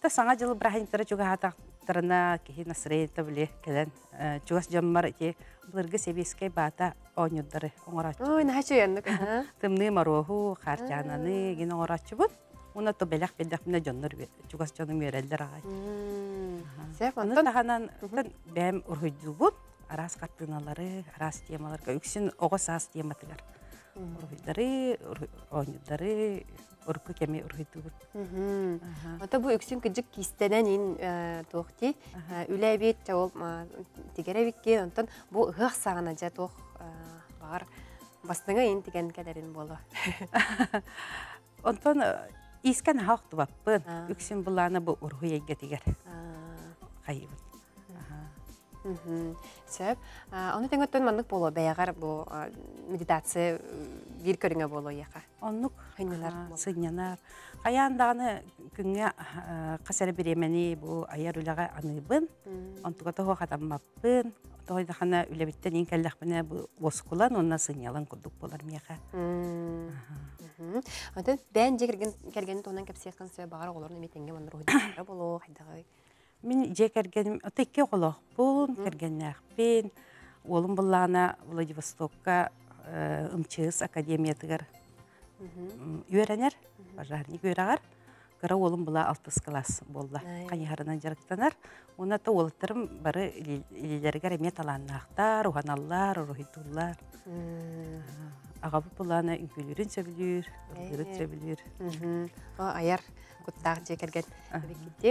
Ta sana jıl brahin tara juga hatta tarana kehis nasrey tabli kelen juga jammar ki bulurga seviyeske bata onyudları ongraç. Oh ne haciyanlık. Temni maruhu, karcananı yine ongraç bud. Ona to belak belak mina jannar juga janım yerler ay. Sebep ondan hanan ben urhucu bud. Aras kattınaları, aras temaları, öksün oğuz as tematılar. Urhidari, oynudari, urku kemi urhidur. Ata bu öksün küçük kistenen in tohti, ülebet çabuk tigerevikken, ondan bu hıh sağınaca toh var. Bastınga in tigen kaderin bolu. Ondan isken haq tuvapın, öksün bulana bu urhuya getiger. Kayıbın. Sebep, onu tengottun manlık bolu, bayağar bu meditasiya Girkeringa bolu yaqa. Onluk hinnalar. Sinyanar. Ayandagını günge qasara biremeni bu ayar ulağa anıbın. Ontuqata hoqadanmappın. Toydaqana ülebitten inkelleqbine bu bosqulan onna sinyalan kulduk bolar miyaqa. Adet den jegirgen kelgeni tonan kapsiyaqan sebe bagar qolorun emetenge man ruhidara bolu hidagay. Min jekirgenim otekki qoloq bun kirgenneqpin. Oğlum bulana Vladivostok'a ımçıs akademiyatır. Üyerener, barrahni göreğer. Qara oğlum bula 6 klas boldu. Qanyarından jarıktanar. Ona da oğultlarım barı ilerlerge remet alanaqtar, ruhanallar, ruhitullar. Ağa bu bulana üngülürün söbülür, ürgürüt söbülür. O ayar kuttaq jekergen beketi.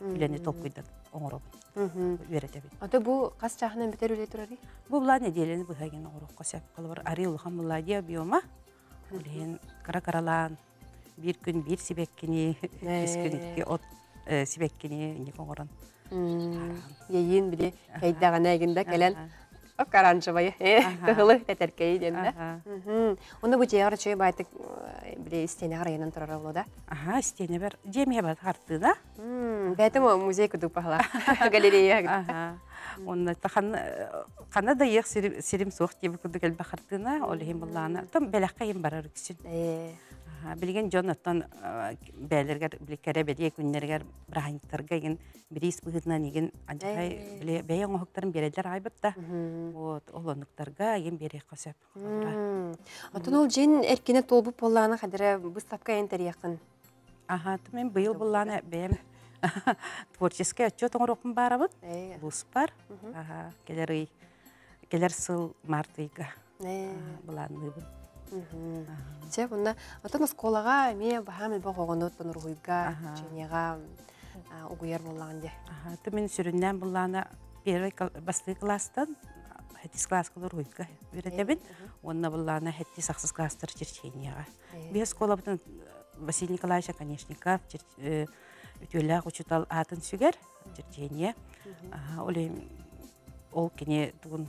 Üleni topkuydan oğurabın. Ata bu kas çağının biter öyle durarı? Bu bula nedeleni bu hagin oğruq qasab. Qalabır arı uluğan bula diya biyoma. Ulen kara karalan bir gün bir sibekkini, biz günlükki ot sibekkini nefon oran. Yeyin bile kaydağın ağında kalan o karançıbayı tığılı teterkeyi denle. Onda bu ceyar çöy baytık bile istene arayanan turarı ulu da? Aha istene ber cemiye bat hartı da. Бәтім музей күдік бағыла, галерея. Оны қана да еқ сирим соқ дебі күдік әл бақырдына, олығын бұллағына. Там бәләққа ең барар күсін. Білген жон оттан бәлергер, біліккәрі бәле күннергер бірағынықтарға ең бірейс бұғыдынан ең анжағай бәйен оғықтарын берелер айбытта. Олығынықтарға ең берек қосып. Отын ол жен әркені толбып болағына қадыры бұстапқа әнтер яқын. Аха, мен бұйыл бұллағына бәйім. Творческая отчет оңырықын барабын, бұс бар, келер сыл мартыйға бұланыбын. Че, бұнда, отын ұсколаға ме бағам үлбі қоғын өттін ұрғыйға, женеға ұғыйар болағын де. Түмін сүрінден бұлағына басты кластын, хәттіс класс қылы ұрғыйға өретебін, онына бұлағына хәттіс ақсыз кластыр жерченеға. Бес қола бұтын Василий Николаевича Конечников, Ütüllağ uçutal atın süger, cırceniye. Ol kene tuğun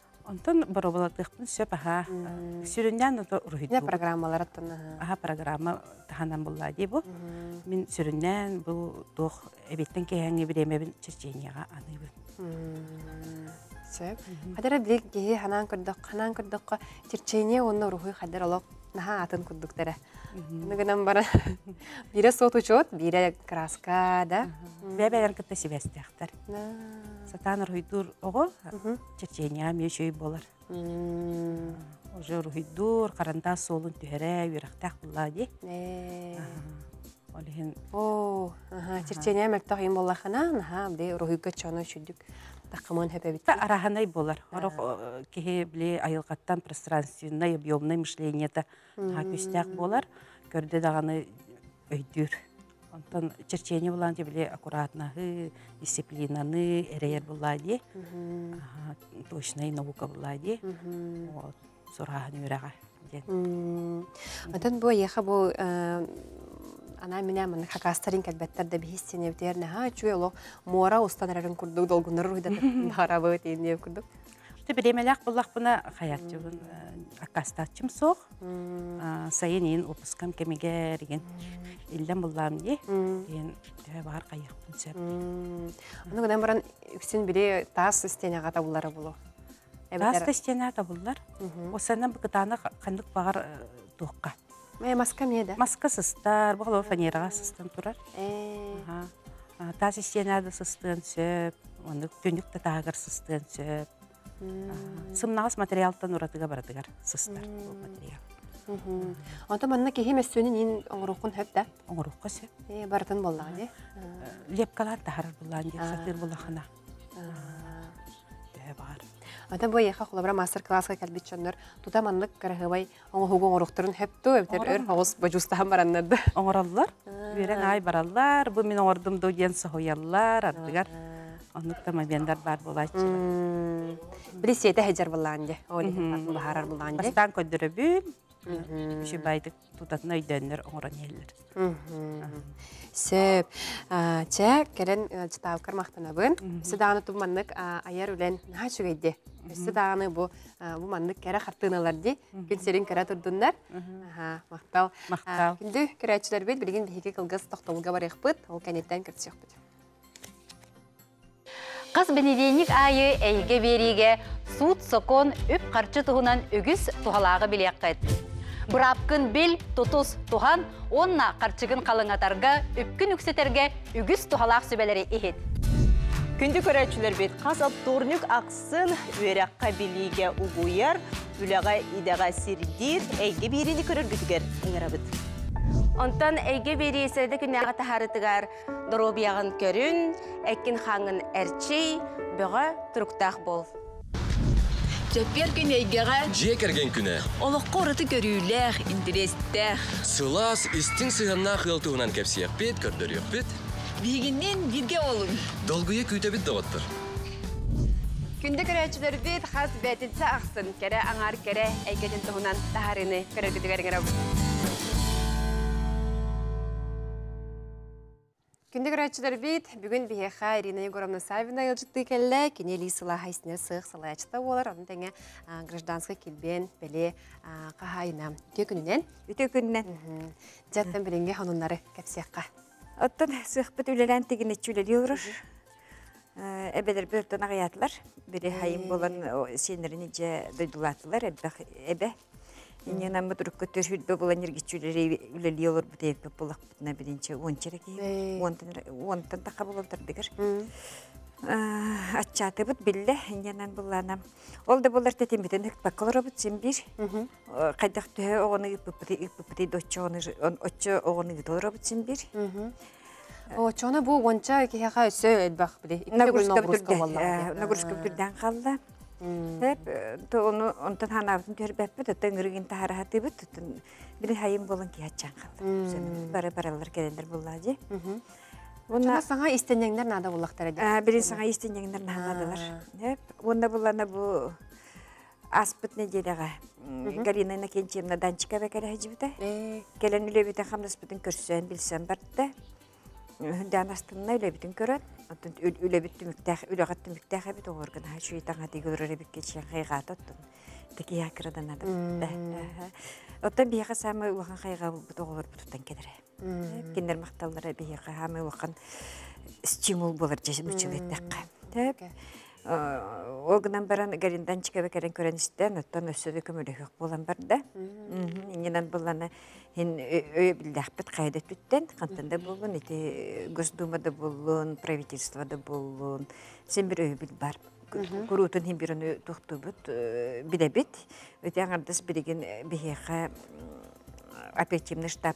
Ondan barobalatlıqpın söp aha, süründen ruhidu. Ne programmalar attın? Aha programma tahanan bolla deyip o. Мен сүріннен бұл доқ әбеттің кейәңе біремебін чірченеға аныбын. Сөп. Қадыра білек кейі ханан күрдіқ, чірчене оның рухы қадыр олық наға атын күрдіктері. Нүгінен барын бірі сот ұчот, бірі краска да. Бәбәлер күтті себәсті әқтір. Сатан рухидур оғыл, чірченеға мешөй болар. Уже рухидур, қаранда солын түхірі, үйрақтақ болады. О, чирчене мәктақ ең боллақынан, біле рухиға чоны үшілдік тақымын әпе бітті. Араханай болар. Орақ кеге біле айылғаттан пространственной, объемной мүшленеті көстәқ болар. Көрді дағаны өйдір. Онтан чирчене боланды біле аккуратнағы, дисциплинаны, әрәйер болады. Точнай наука болады. Сұрағын өрәға. Онтан бұл еқа бұл Ana minəmin xaqastarın kəlbəttərdə bir hissini evdəyər nəha çüyə olaq mora ustanərərin kurduq, dolğunları ruhidatın harabı ötəyin deyib kurduq. İşte biləmələk bullaq buna xayatçıqın xaqastatçım soğ. Sayın eyin opuskam kəmigər, illən bullağım dey, dəyə bağır qayıq bünsəb. Onun qədən buran üksin biri tas istəyənə qatabulları bulu. Tas istəyənə qatabullar. O səndən bu qıdanı qandıq bağır doqqa. Маска меді? Маска сыстар, бұғылау фанераға сыстан тұрар. Таз істенады сыстан сөп, түндікті тағыр сыстан сөп. Сымнағыз материалттан ұратыға барадығар сыстар. Атаманна кеме сөненин оңрукун хепте. Оңруккасы. Бардын боллагы де. Лепкалар тахар буллагы, сатыр буллагына. Э бар. Атам бой яха хулабра мастер класска келбит чөннөр. Тутаманлык карагыбай оңругун оруктурун хепте, эптер өр хавыз бажустан бараннарда. Оңраллар. Берен ай бараллар. Бу мен ордымды ген сыгыллар, аттыгар. Аныкта мабендар бар булачы. Билсе те хәҗәр булганды. Олег баһарар булганды. Бастан көдөрөбү. Миши байтык тутатны өйдәннәр оңранелләр. Сеп, чә керен читап кармактанабын. Сиданы туманлык аяр үлән хачугәйде. Сиданы бу манлык кара хартыналар ди. Кенсерин кара турдыннар. Аха, мактал. Мактал. Кинде керәчләр бит белгән бихике кылгыз тактылга бар яхпыт. Ул кәнеттән кертсәк бит. Кыз Бенедейник айы әйге береге суд сокон өп қарчы тұғынан өгіз тұғалағы білек қайт. Бұрапкын бел тұтыс тұған, онна қарчығын қалыңатарға өпкін үксетерге өгіз тұғалақ сөбелері ехет. Күнді көрәтшілер бет қаз аптурнік ақсын өрәққа білеге ұғуер, үләға идаға сердер әйге берені көрір бүтігер еңірабыт. Онтан әйге береседі күнәға тахарытығар дұробияғын көрін, әкін хаңын әрчей, бұға тұрықтақ бол. Жөппер күн әйгеға жекерген күні. Олыққа ұрыты көрілер, интерестер. Сылас істің сығанна қылтығынан кәпсияқ бет, көрдір өппет. Бегіннен бірге олың. Долгүйе күйті бет доғыттыр. Күнді көрәтшілер бет қаз бәтінсі ақсын, кәрі аңар кәрі әйгеден тұғынан тахарыны көрі Күнді көрәтшілер бейт, бүгін бейеқа Ирина Егоровна Савина елжітті келі, кене лисыла хайсіне сұқ сылай әчті олар, оның тәңе ғраждансқа келбен бәле қағайына. Үте күнінен? Үте күнінен. Жаттан білінге ханунлары кәпсияққа. Оттан сұқ бұт үлелән тегіне чүлер елғырыш. Әбәдер бөрттан ағаятылар. Бірі хайым болан сеніріні жа дойдулатылар, әбә. Иненам бутурукка төшүлдө бул энергичүлери үлел елор бутеп булак бутна биринчи 10 череки 10 тантака болоптур дигер. Аччаты бут билле иненан буллана. Ол да булар тетимбетен бакалавр бут сен бир. Кайдак тө огоны иппи доччоны отчо огоны долар бут сен бир. Очоны бу гонча кеха сөй бак бир. Нагрузка бүтүрдөн калды. Hep onu ondan hanavdım diyor bebbe de tengriğin taharahati bit bir hayim bolan ki haçan kaldı. Bara baralar gelenler bulladı. Ona sana istenenler nada bullaktar diyor. Birin sana istenenler nadalar. Hep onda bullana bu aspıt ne diyorlar? Garinayna kentimle dançka ve karahcibite. Gelen öyle bir takım aspıtın körsün bilsen berde. Hünden aslında öyle bütün görün. Öyle bütün mükteğe, öyle katı mükteğe bir doğurgun. Şu yıtanatı görürü bir geçen kıyığa tuttun. Teki yakırıdan adam. Otan bir yaka sami ulan kıyığa doğulur tutan gelir. Kendiler maktalları bir yaka sami ulan stimul bulur. Müçül ettik. O günden beri garinden çıkıp gelen gören isteyen. Otan ösüldü kümülü yok bulan var da. İngilizden bulana. Öbüldäkbet qayda tütten qantanda bolgun ite Gosdumada bolgun правительствода болун сен бир өбүл бар курутун хим бирүнү токтубут бидебит өтөңөрдөс бириген бехе апечимне штаб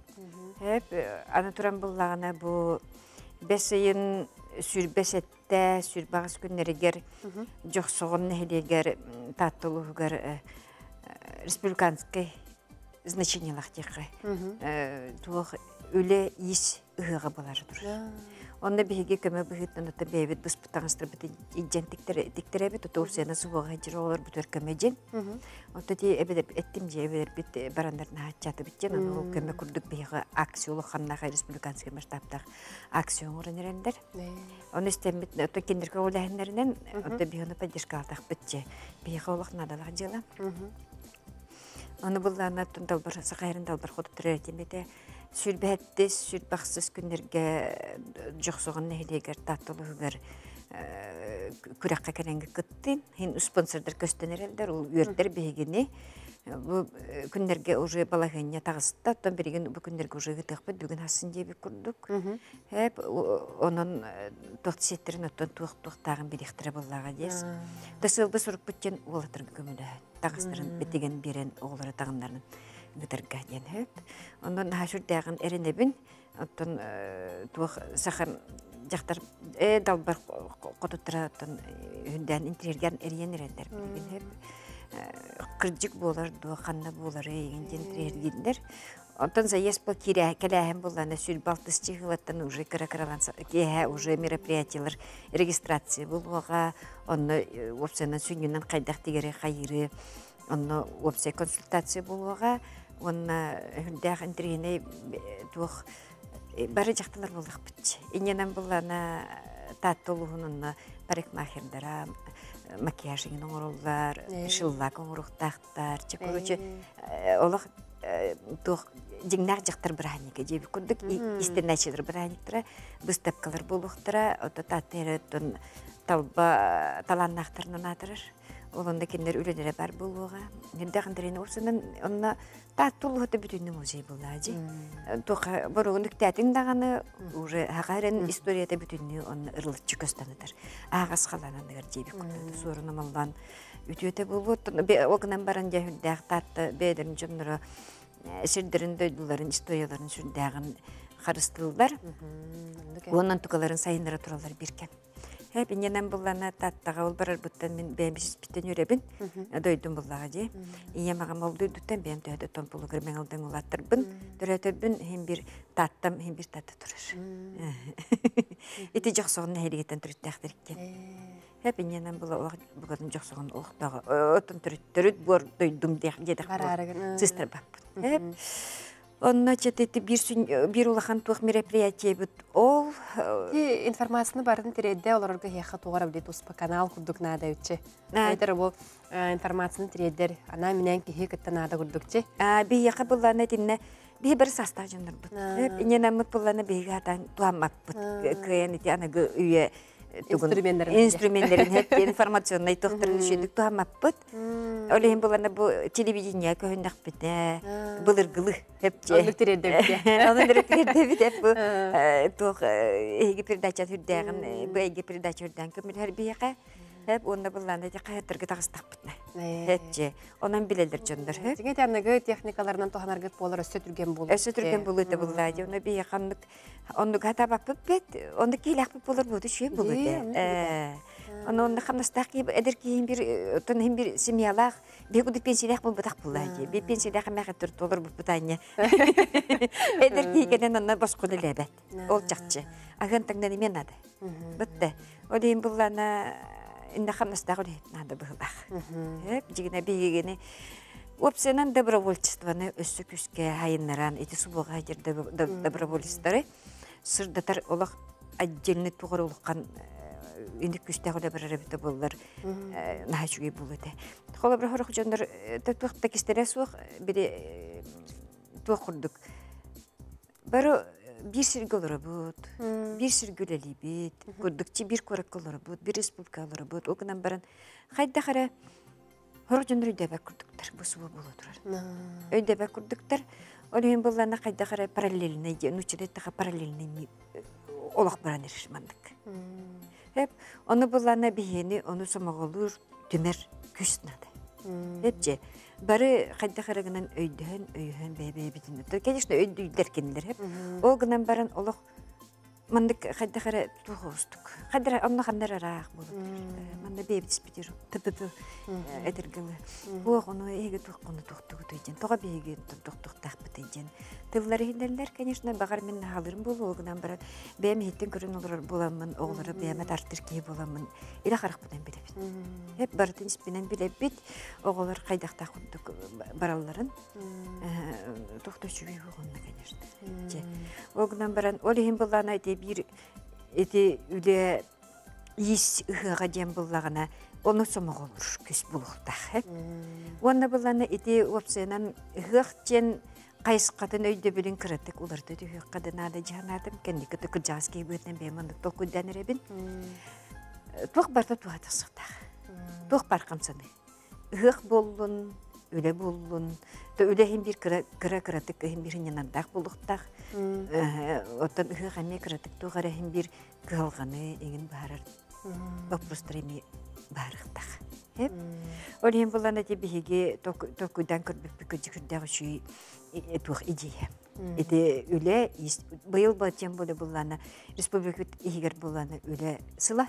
Аны тұран болағына бұл бәсейін сүрбәсетті, сүрбағыз күннерігер, жоқсығын нәхелегер, таттылығығыр республиканскай значениялақтығы, туық өлі ес ұғығы болары дұры. Онында бейге көмі бұғыттан ұтты бейбет бұс бұттаңыстыр бұты ежен тіктір әбет, ұтты ұлсайна сұғыға жер олар бұтыр көмі жен. Онында де әбедіп әттім же әбедір біт барандарын хатчаты біттен, оны көмі күрдік бейгі аксиолы қаннаға республиканскер масштабтақ аксион ғырын әріндер. Оны істен біт, ұтты кендергі олағынларынан, ұтты бейгіні падешқа алтақ бітте, бейгі олық надалақ жылы. Оны бұллағына тұн далбар, сақайрын далбар құты түрі әтемеді Sülbətdis, sülbəxsiz günlərgə joxsuğanı hədiyəgər tatlıqlar kürəqə kələngi qıttı. Hən sponsorlar göstənərəllər, o üyərlər bəhigini. Bu günlərgə oju balağınıya tağısıda, ondan bir gün bu günlərgə oju qıtıqbət, bugün hasın deyə bir kurduk. Həb onun toxtisiyetlərin otdan tuğ-tuğ-tağın bir ixtirə bollağa deyiz. Dəsəlbə soruq bütkən oğlatırgı gömülə, tağısların bətigən birən oğulları tağımlarının. بترجعين هاد، عندن هاشود داعن إرنبين، عندن توخ سخن جختر دلبر قطرة عندن هندان إنتريان إريان رندر بين هاد، كرديك بولر دو خنّا بولره ينتين تريندر، عندن زياس بكيره كلاهم بولنا سود بالتستي هو عندن وجه كركران كيها وجه ميربرياتيلر، رجستراتي بولوها، عندن وبسنا سونينا قيد اختيار خيره. أنا وبسي كونسلتاتي بولوغا وانا هنداغ انتريني دوخ بارجع تنر بولغ بتش إني أنا بولانا تاتولوهن أنا بارك ماخر درا مكياجين نورولار شللاك نوروخ تاختار تقولوش أولخ دوخ جنّاع جختر برهنيك جيب كندك يستناش در برهنيك ترى بستب كلر بولوغ ترى أو تاتير تون طلبة طلعنا نختر نناترش ولكن كنّر أولاد الربار بلوغة ندخل عندنا وصلنا أن تعطله تبدون نموذج بلادي توخ برونك تعتين دعنا وجهارن إستورية تبدون أن رلتش كستندر أعرس خلنا نرجع بكل صورنا مالنا يتوتى بلوغة وقنا برانجة هندخ تعت بيدرن جمرة سيدرن دولارن إستورية دارن سيدرن خرست دولار وننتقلرن ساينرة ترالر بيركم هابين ينام بلنا تتغول برا البطن من بيمشي بتنير بين دويدم بلادي إياه ما عمل دويدتن بيم تهدي تنبولو كرمال دم ولا تربن دريت بين هم بير تاتم هم بير تاتترش إتجاه صون هدية تنتري تختركين هابين ينام بلا واحد بقدم جاه صون أختا تنتري ترد بور دويدم ده جدك سيستر باب أنا جدّت بيرولخان توخ مريبلياتي بتقول. هي إنفورماسنا بارن تري الدّاء ولا رجع هي خطوة بدي توصل قناة كودك نادا وتشي. هاي ترى بو إنفورماسنا تري الدّر أنا منين كهيك كتنادا كودك تشي. بيه قبل لنا تينا بيه برساس تاجن ربط. إني أنا مقبل لنا بيه هاتان توام ربط كأني أنا جوية. Инструменттерин хәтта информационный тохтырны шедик туһа маппыт. Олеһен буларны бу телевидение көһендәк бите. Булыр гылы хәпче. Аны тирәдә бите. Аны тирәдә бите бу. Тох эге передача һүдәгән, бу эге передача һүдән көмел һәр бияка. Хәп онда буларны да кайтырга тагыстак битне. Хәтче. Онан билелдер җөндер. Дигән тәнәгә техникалардан тоханар гып булар сөтүргән булды. Сөтүргән булды да булды. Оны бияканлык Онда ката бакып бит, онда киләк бит булыр булды, шуе булды. Онда хамнастаки эдеркин бир, тон һәм бир семьялар, бегуды пенсиядәк бу битак булды. Бе пенсиядә хәмәгә төр толыр бу питание. Эдеркигәннән анна башкыды ләбәт. Ул чакчы. Агентыңда неме нада? Битте. Один буллана инде хамнастагы нада булбак. Хәп дигенә бигене Обсенен добровольчестваны өссө күскә хайыннаран эти субага җирдә добровольчествары сырдатар олак отдельный тугырылыккан инде күстәгә бер рәбитә булдыр. Нәҗүге булды. Холы бер хорык җандар тәтвикта кистерәс вак бире тугырдык. Бары bir sürgül robot, bir sürgüle libit, gördükçe bir korakol robot, bir respublika robot. O günden beri hayda kara Horjun rüdebe kurduklar, bu suba bulutlar. Ödebe kurduklar, onun bunlarına kayda kara paralelini, nüçeretteki paralelini olak bana erişmandık. Hep onu bunlarına biheni, onu somak olur, dümer küsnadı. Hepçe, bari kayda kara gınan öydüğün, öydüğün, bebe bitindir. Kesinlikle öydüğüler kendiler hep. O gınan baran olak, mandık kayda kara tuğustuk. Kayda kara, onunla kanlar arağ bulutlar. Манда бебис бедеру, туппу, эдергалы. Бог оно эге тухкуны тухтугут эден, тога беге тухтуктак бит эден. Тыллары хендерлер, конечно, багар мен халырым болугунан бир бем хеттен көрүн олар боламын, оглары беме тартырки боламын. Эле харак менен билебит. Эп бар тинч менен билебит, оглар кайдакта куттук баралларын тухтучу болгонда, конечно. Огунан баран олеген буллана эти бир эти үле Ис гадем буллагына оны сомог олуш күс булуктак. Онда булланы эти опсенан гыхтен قيس قدنا يجبلين كرتك ولرت تيجي قدنا هذا جهناتم كني كتك جاسكي بيتنا بيمن تقول دنا ربين تخبر تطوها تصدق تخبر كم سنة هخ بولن ولا بولن تقولهم بير كرا كرتك هم بير ينادق بولختك وتن هخ هم كرتك تغرهم بير كهالغنى إين بهرت ببرستريمي بهرختك هب ولهم بولنا تبيهجي تقول دانكر بيكوجي كده شيء توخ إيجيه. إذا أولى يس بيل باتيم بولا بولانا ريسبوبليكت إيجار بولانا أولى سلا.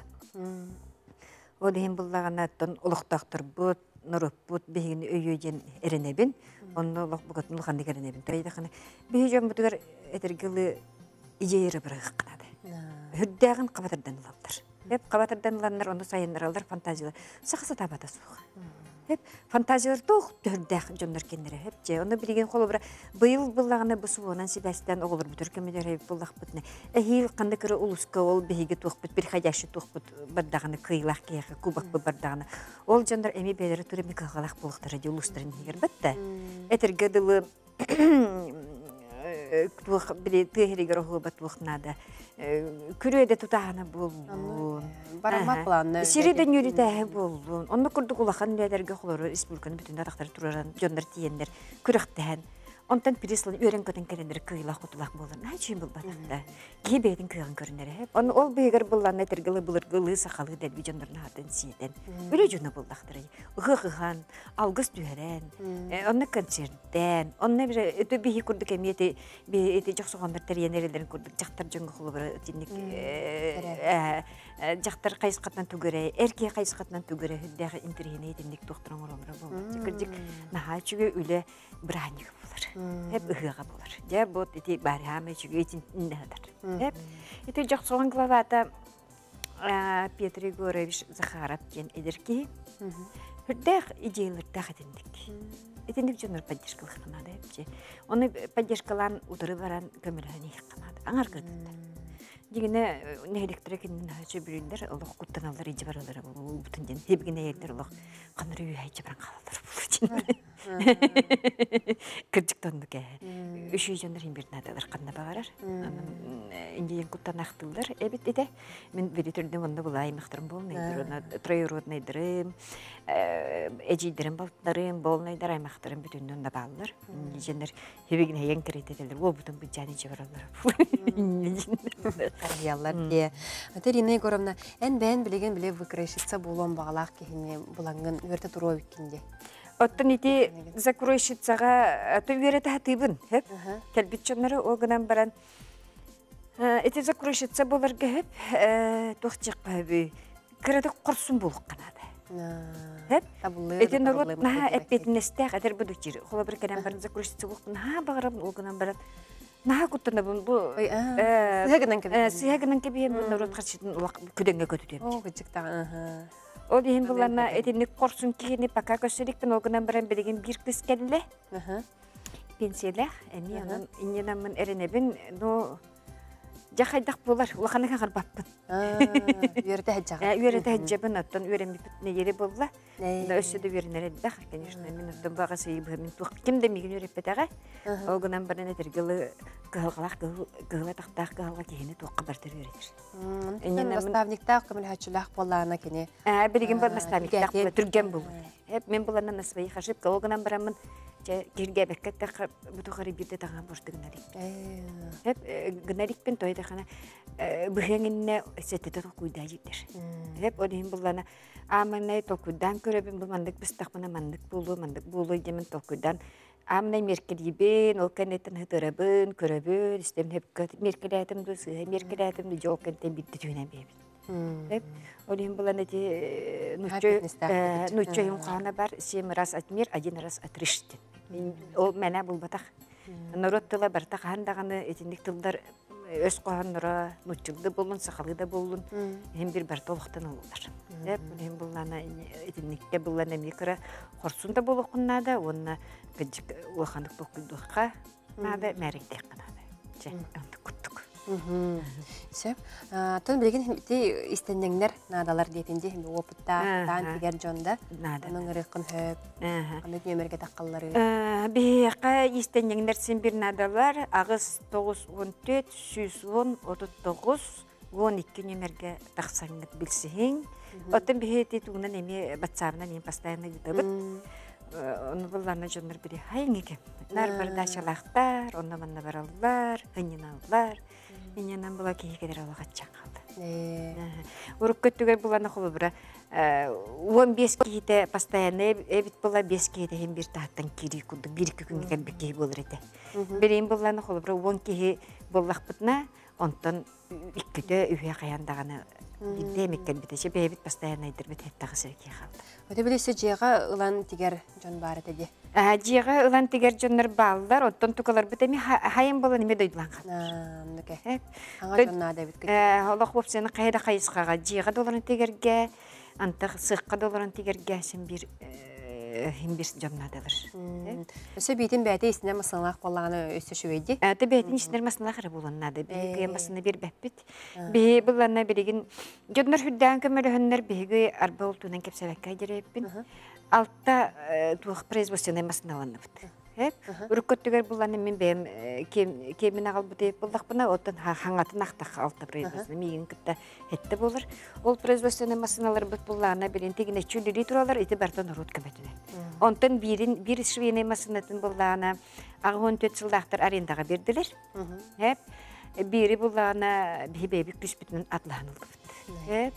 ودهم بولانا تن ألختار تربط نربط بهن أيوجين إرنبين. أن الله بقت نلخني كرنبين. ترى إذا خنا بهجم بتقدر أترجل إيجي ربرق قناده. هداعن قبض الدن لندر. هب قبض الدن لندر أنو ساين لندر فانتازيلا. سخصة تابات السوق. فانتازير توخ ترداخ جنر كنره هبجي أنا بريجين خلوبرة بيل بلغنا بسوانا سباستان أغلب بتركمينه هاي بلغ بتنا أهيل قندكرة أولس كول بهيج توخ بت برخياش توخ بت برداغنا كيلخ كيخ كوبك ببرداغنا أول جنر أمي بيدر توري مكخلخ بلغ ترجي أولس ترين هير بتة أترجدل توخ بدي تهري جرهو بتوخ نادا كله ده تطعنا بولون برامات لنا سيري دنيوري ده بولون أنا كردو كل خانة درجة خلورو اسمه كن بتونا تختار توران جندر تيندر كرختهن أنتن بريسلن يورن كتن كرندر كيلا خطلا بولون هاي شيء بالبلدة كي بيتن كيان كرندره أنا أول بيجر بولنا ترجله بولرجله سخالي ده بجندر نهاتن سيدن ولا جونا بولختري غخان أوغست يهرن أنا كنشردن أنا بيجي كرد كمية بيجي جخ سخان تريندر دن كرد جختر جنگ خلورو تينك جختر قيس قطن تجري إركي قيس قطن تجري هداخ إنترهنيت إنك تخترم رمرم تكردك نهاي شوي ولا براني بولر هب هغا بولر جا بوت إتى برهامه شو يجين نهدر هب إتى جخصون كلواتا بيتريغوريش زخارب جن إدركي هداخ إجي لداخل إنك إتني بجنر بديش كل خناده بجي أنا بديش كلان وتربران كمل هني خناده أنا كردت جينا نهلك ترك إنها شبريندر الله كتنا الله يجبر الله وبتنجن هيبقينا يقدر الله قنري وهاي جبران خلاص كرتك تندكه إيش يجندر يبيرنا تقدر قننا بعرر إنجيل كتنا خطلر أبيت إده من بدي تردي من نبلاي مخترم بول نيدرنا تريرود نيدرم أجي درم بول درم بول نيدراي مخترم بتونا نبالر يجندر هيبقينا ينكرت تقدر وبتن بتجاني جبر الله يلا بدي أتري نيجورمنا إن بين بليجن بليف بكرش تسبولون بعلاق كهني بلغن يرتدي روي كندي. أتنيتي ذكرش تساقا تبيرتها تيبن هب كالبيتشنرو أوغنام بران. إتي ذكرش تسبولر جهب توختيق بهبي كرده قرصن بولقناده. هب إتي نروت نها أبيت نستاق أتربدو كتير خلا بركنام بران ذكرش تسبولنها بغرب أوغنام بران. نها كنت نبون بو سهجنا كبيه سهجنا كبيه من نورد خشيت وق كدنجة كتير أو كتير تاعها أودي هم بلنا إتني قرصن كيني بكا كشريك بنوعنا برا بديجن بيركس كله بينسله إني أنا إننا من إرنبين نو جاخي دخ بولر وخلنا كان بابن يرتاح جاب يرتاح جابنا تن يرمي نجري بوله نأشد ويرنا الدخ كنيشنا من الدباغة سيبها من توقف كم دم يجون يربتها أو جنب برنا ترجل كهالغلاق كهلا تختار كهلا كهنا توقف برتر يريش إني أنا مستعبني كتاق من هالشلاح بوله أنا كني بريجن بول مستعبني كتاق بترجم بوله هب من بولنا نسبي خشيب كهلا جنب برمن كيرجع بكت تخ بتخرب جدا تغام برش جنريك. هب جنريك بنتوه تخنا بخيرنا ستة تقودا جدر. هب أديهم بلنا عملنا تقودان كربين بمندك بستخدمنا مندك بولو جمن تقودان عملنا ميركليبين أو كنتن هتربين كربين استمن هب كت ميركلياتم دوسها ميركلياتم دجاج كنتن بيدتونا بيبي. هب أديهم بلنا تي نوتشي يوم خانة بار سيم راس أتمير أجين راس أترشتن. أو منا بالبتخ نروت تلا برتخ هندعنا إتنيك تلدر أسقها نرا نجلد بولن سخليدا بولن هم بير برتو وقتنا ولدر ده هم بولنا إتنيك بولنا ميكرة خرسون تبولو قلنا ده ونا كج وخانك بقول دخا هذا مريكة قلنا ده جه عندك كتك Все. Тон билеген ти истеннеңнер надалар диетинде хим опытта таан тигер жонда. Анын рыкын хөк. Амет нөмерге таккаллары. Бияка истеннеңнер син бир надалар агыз 914 110 39 12 нөмерге таксаңыт билсең. Отын бихети тугунан эми батсабынан эми постоянно дебит. Оны булларына жондар бири хайнеке. Нар бардашалактар, онда мында бараллар, хыннинанлар. Менен була кийгедер алгаччан калды. Уруп көттүгөр буларына кол бира 15 кийде постоянно эбит була 5 кийде хем бир таттан кири күндү бир күнгө келбек кий болор эте. Бирин буларына кол бира 10 кий буллакпытна, онтон 2-де үйө каяндаганы Димик كان بتشي بيبت بستاين يدير بتهتاغ سيركي خالد. وتبليسي جيغا غلان تيجر جون بارتة دي. جيغا غلان تيجر جون نربالدار وتن تكلر بتمي هايم بولن يمدويد لان خالد. نكه. هاي جون نادا بتكلم. هلا خوب سنة قيدا خيس خا جيغا دولار تيجر جا أنت سق دولار تيجر جا سنبير هم بيرس جون نادا در. بس بيتين بعدي سنة مثلا خ والله أنا استشويدي. تبيتين سنة مثلا خ ربولن نادا بيجي مثلا بير بحبت بيه بولن بيجين جدنا هدان كمل هنر بيجي أربعة وتنين كبسة كاجرة بين ألتا توخبرز بسنا مسنا ونفط هب وركضت غير بولنا من بيم كمن عالبدي بلقبنا أوتن هعنات نخت خالت برز بسنا مين كده هت بولر أول برز بسنا مسنا لربط بولنا بين تيجي نشود ليترالر إتبرتن رود كمتنا أنتن بيرين بيرشوينه مسنا تن بولنا أهون تتصلحتر أريندا غبيردلر هب بيري بولنا بهبيبك بسبتن أطلعن القط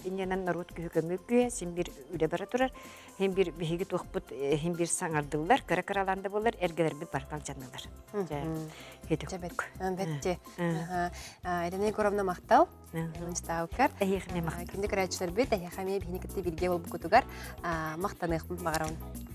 إننا نروت كهكملكية سنبير ودبرتورر هم بير بهيجت وقبض هم بير سانغر دولار كركرالان دولار إرجع درب باركال جنالر. هيدو. جبت. بتجي. إذا نيجوربنا مختل. نستأوكر. هي خني مختل. كندك راجل بيت هي خمية بهني كتير بيجي وبكتوجر مختل نخبر مغرون.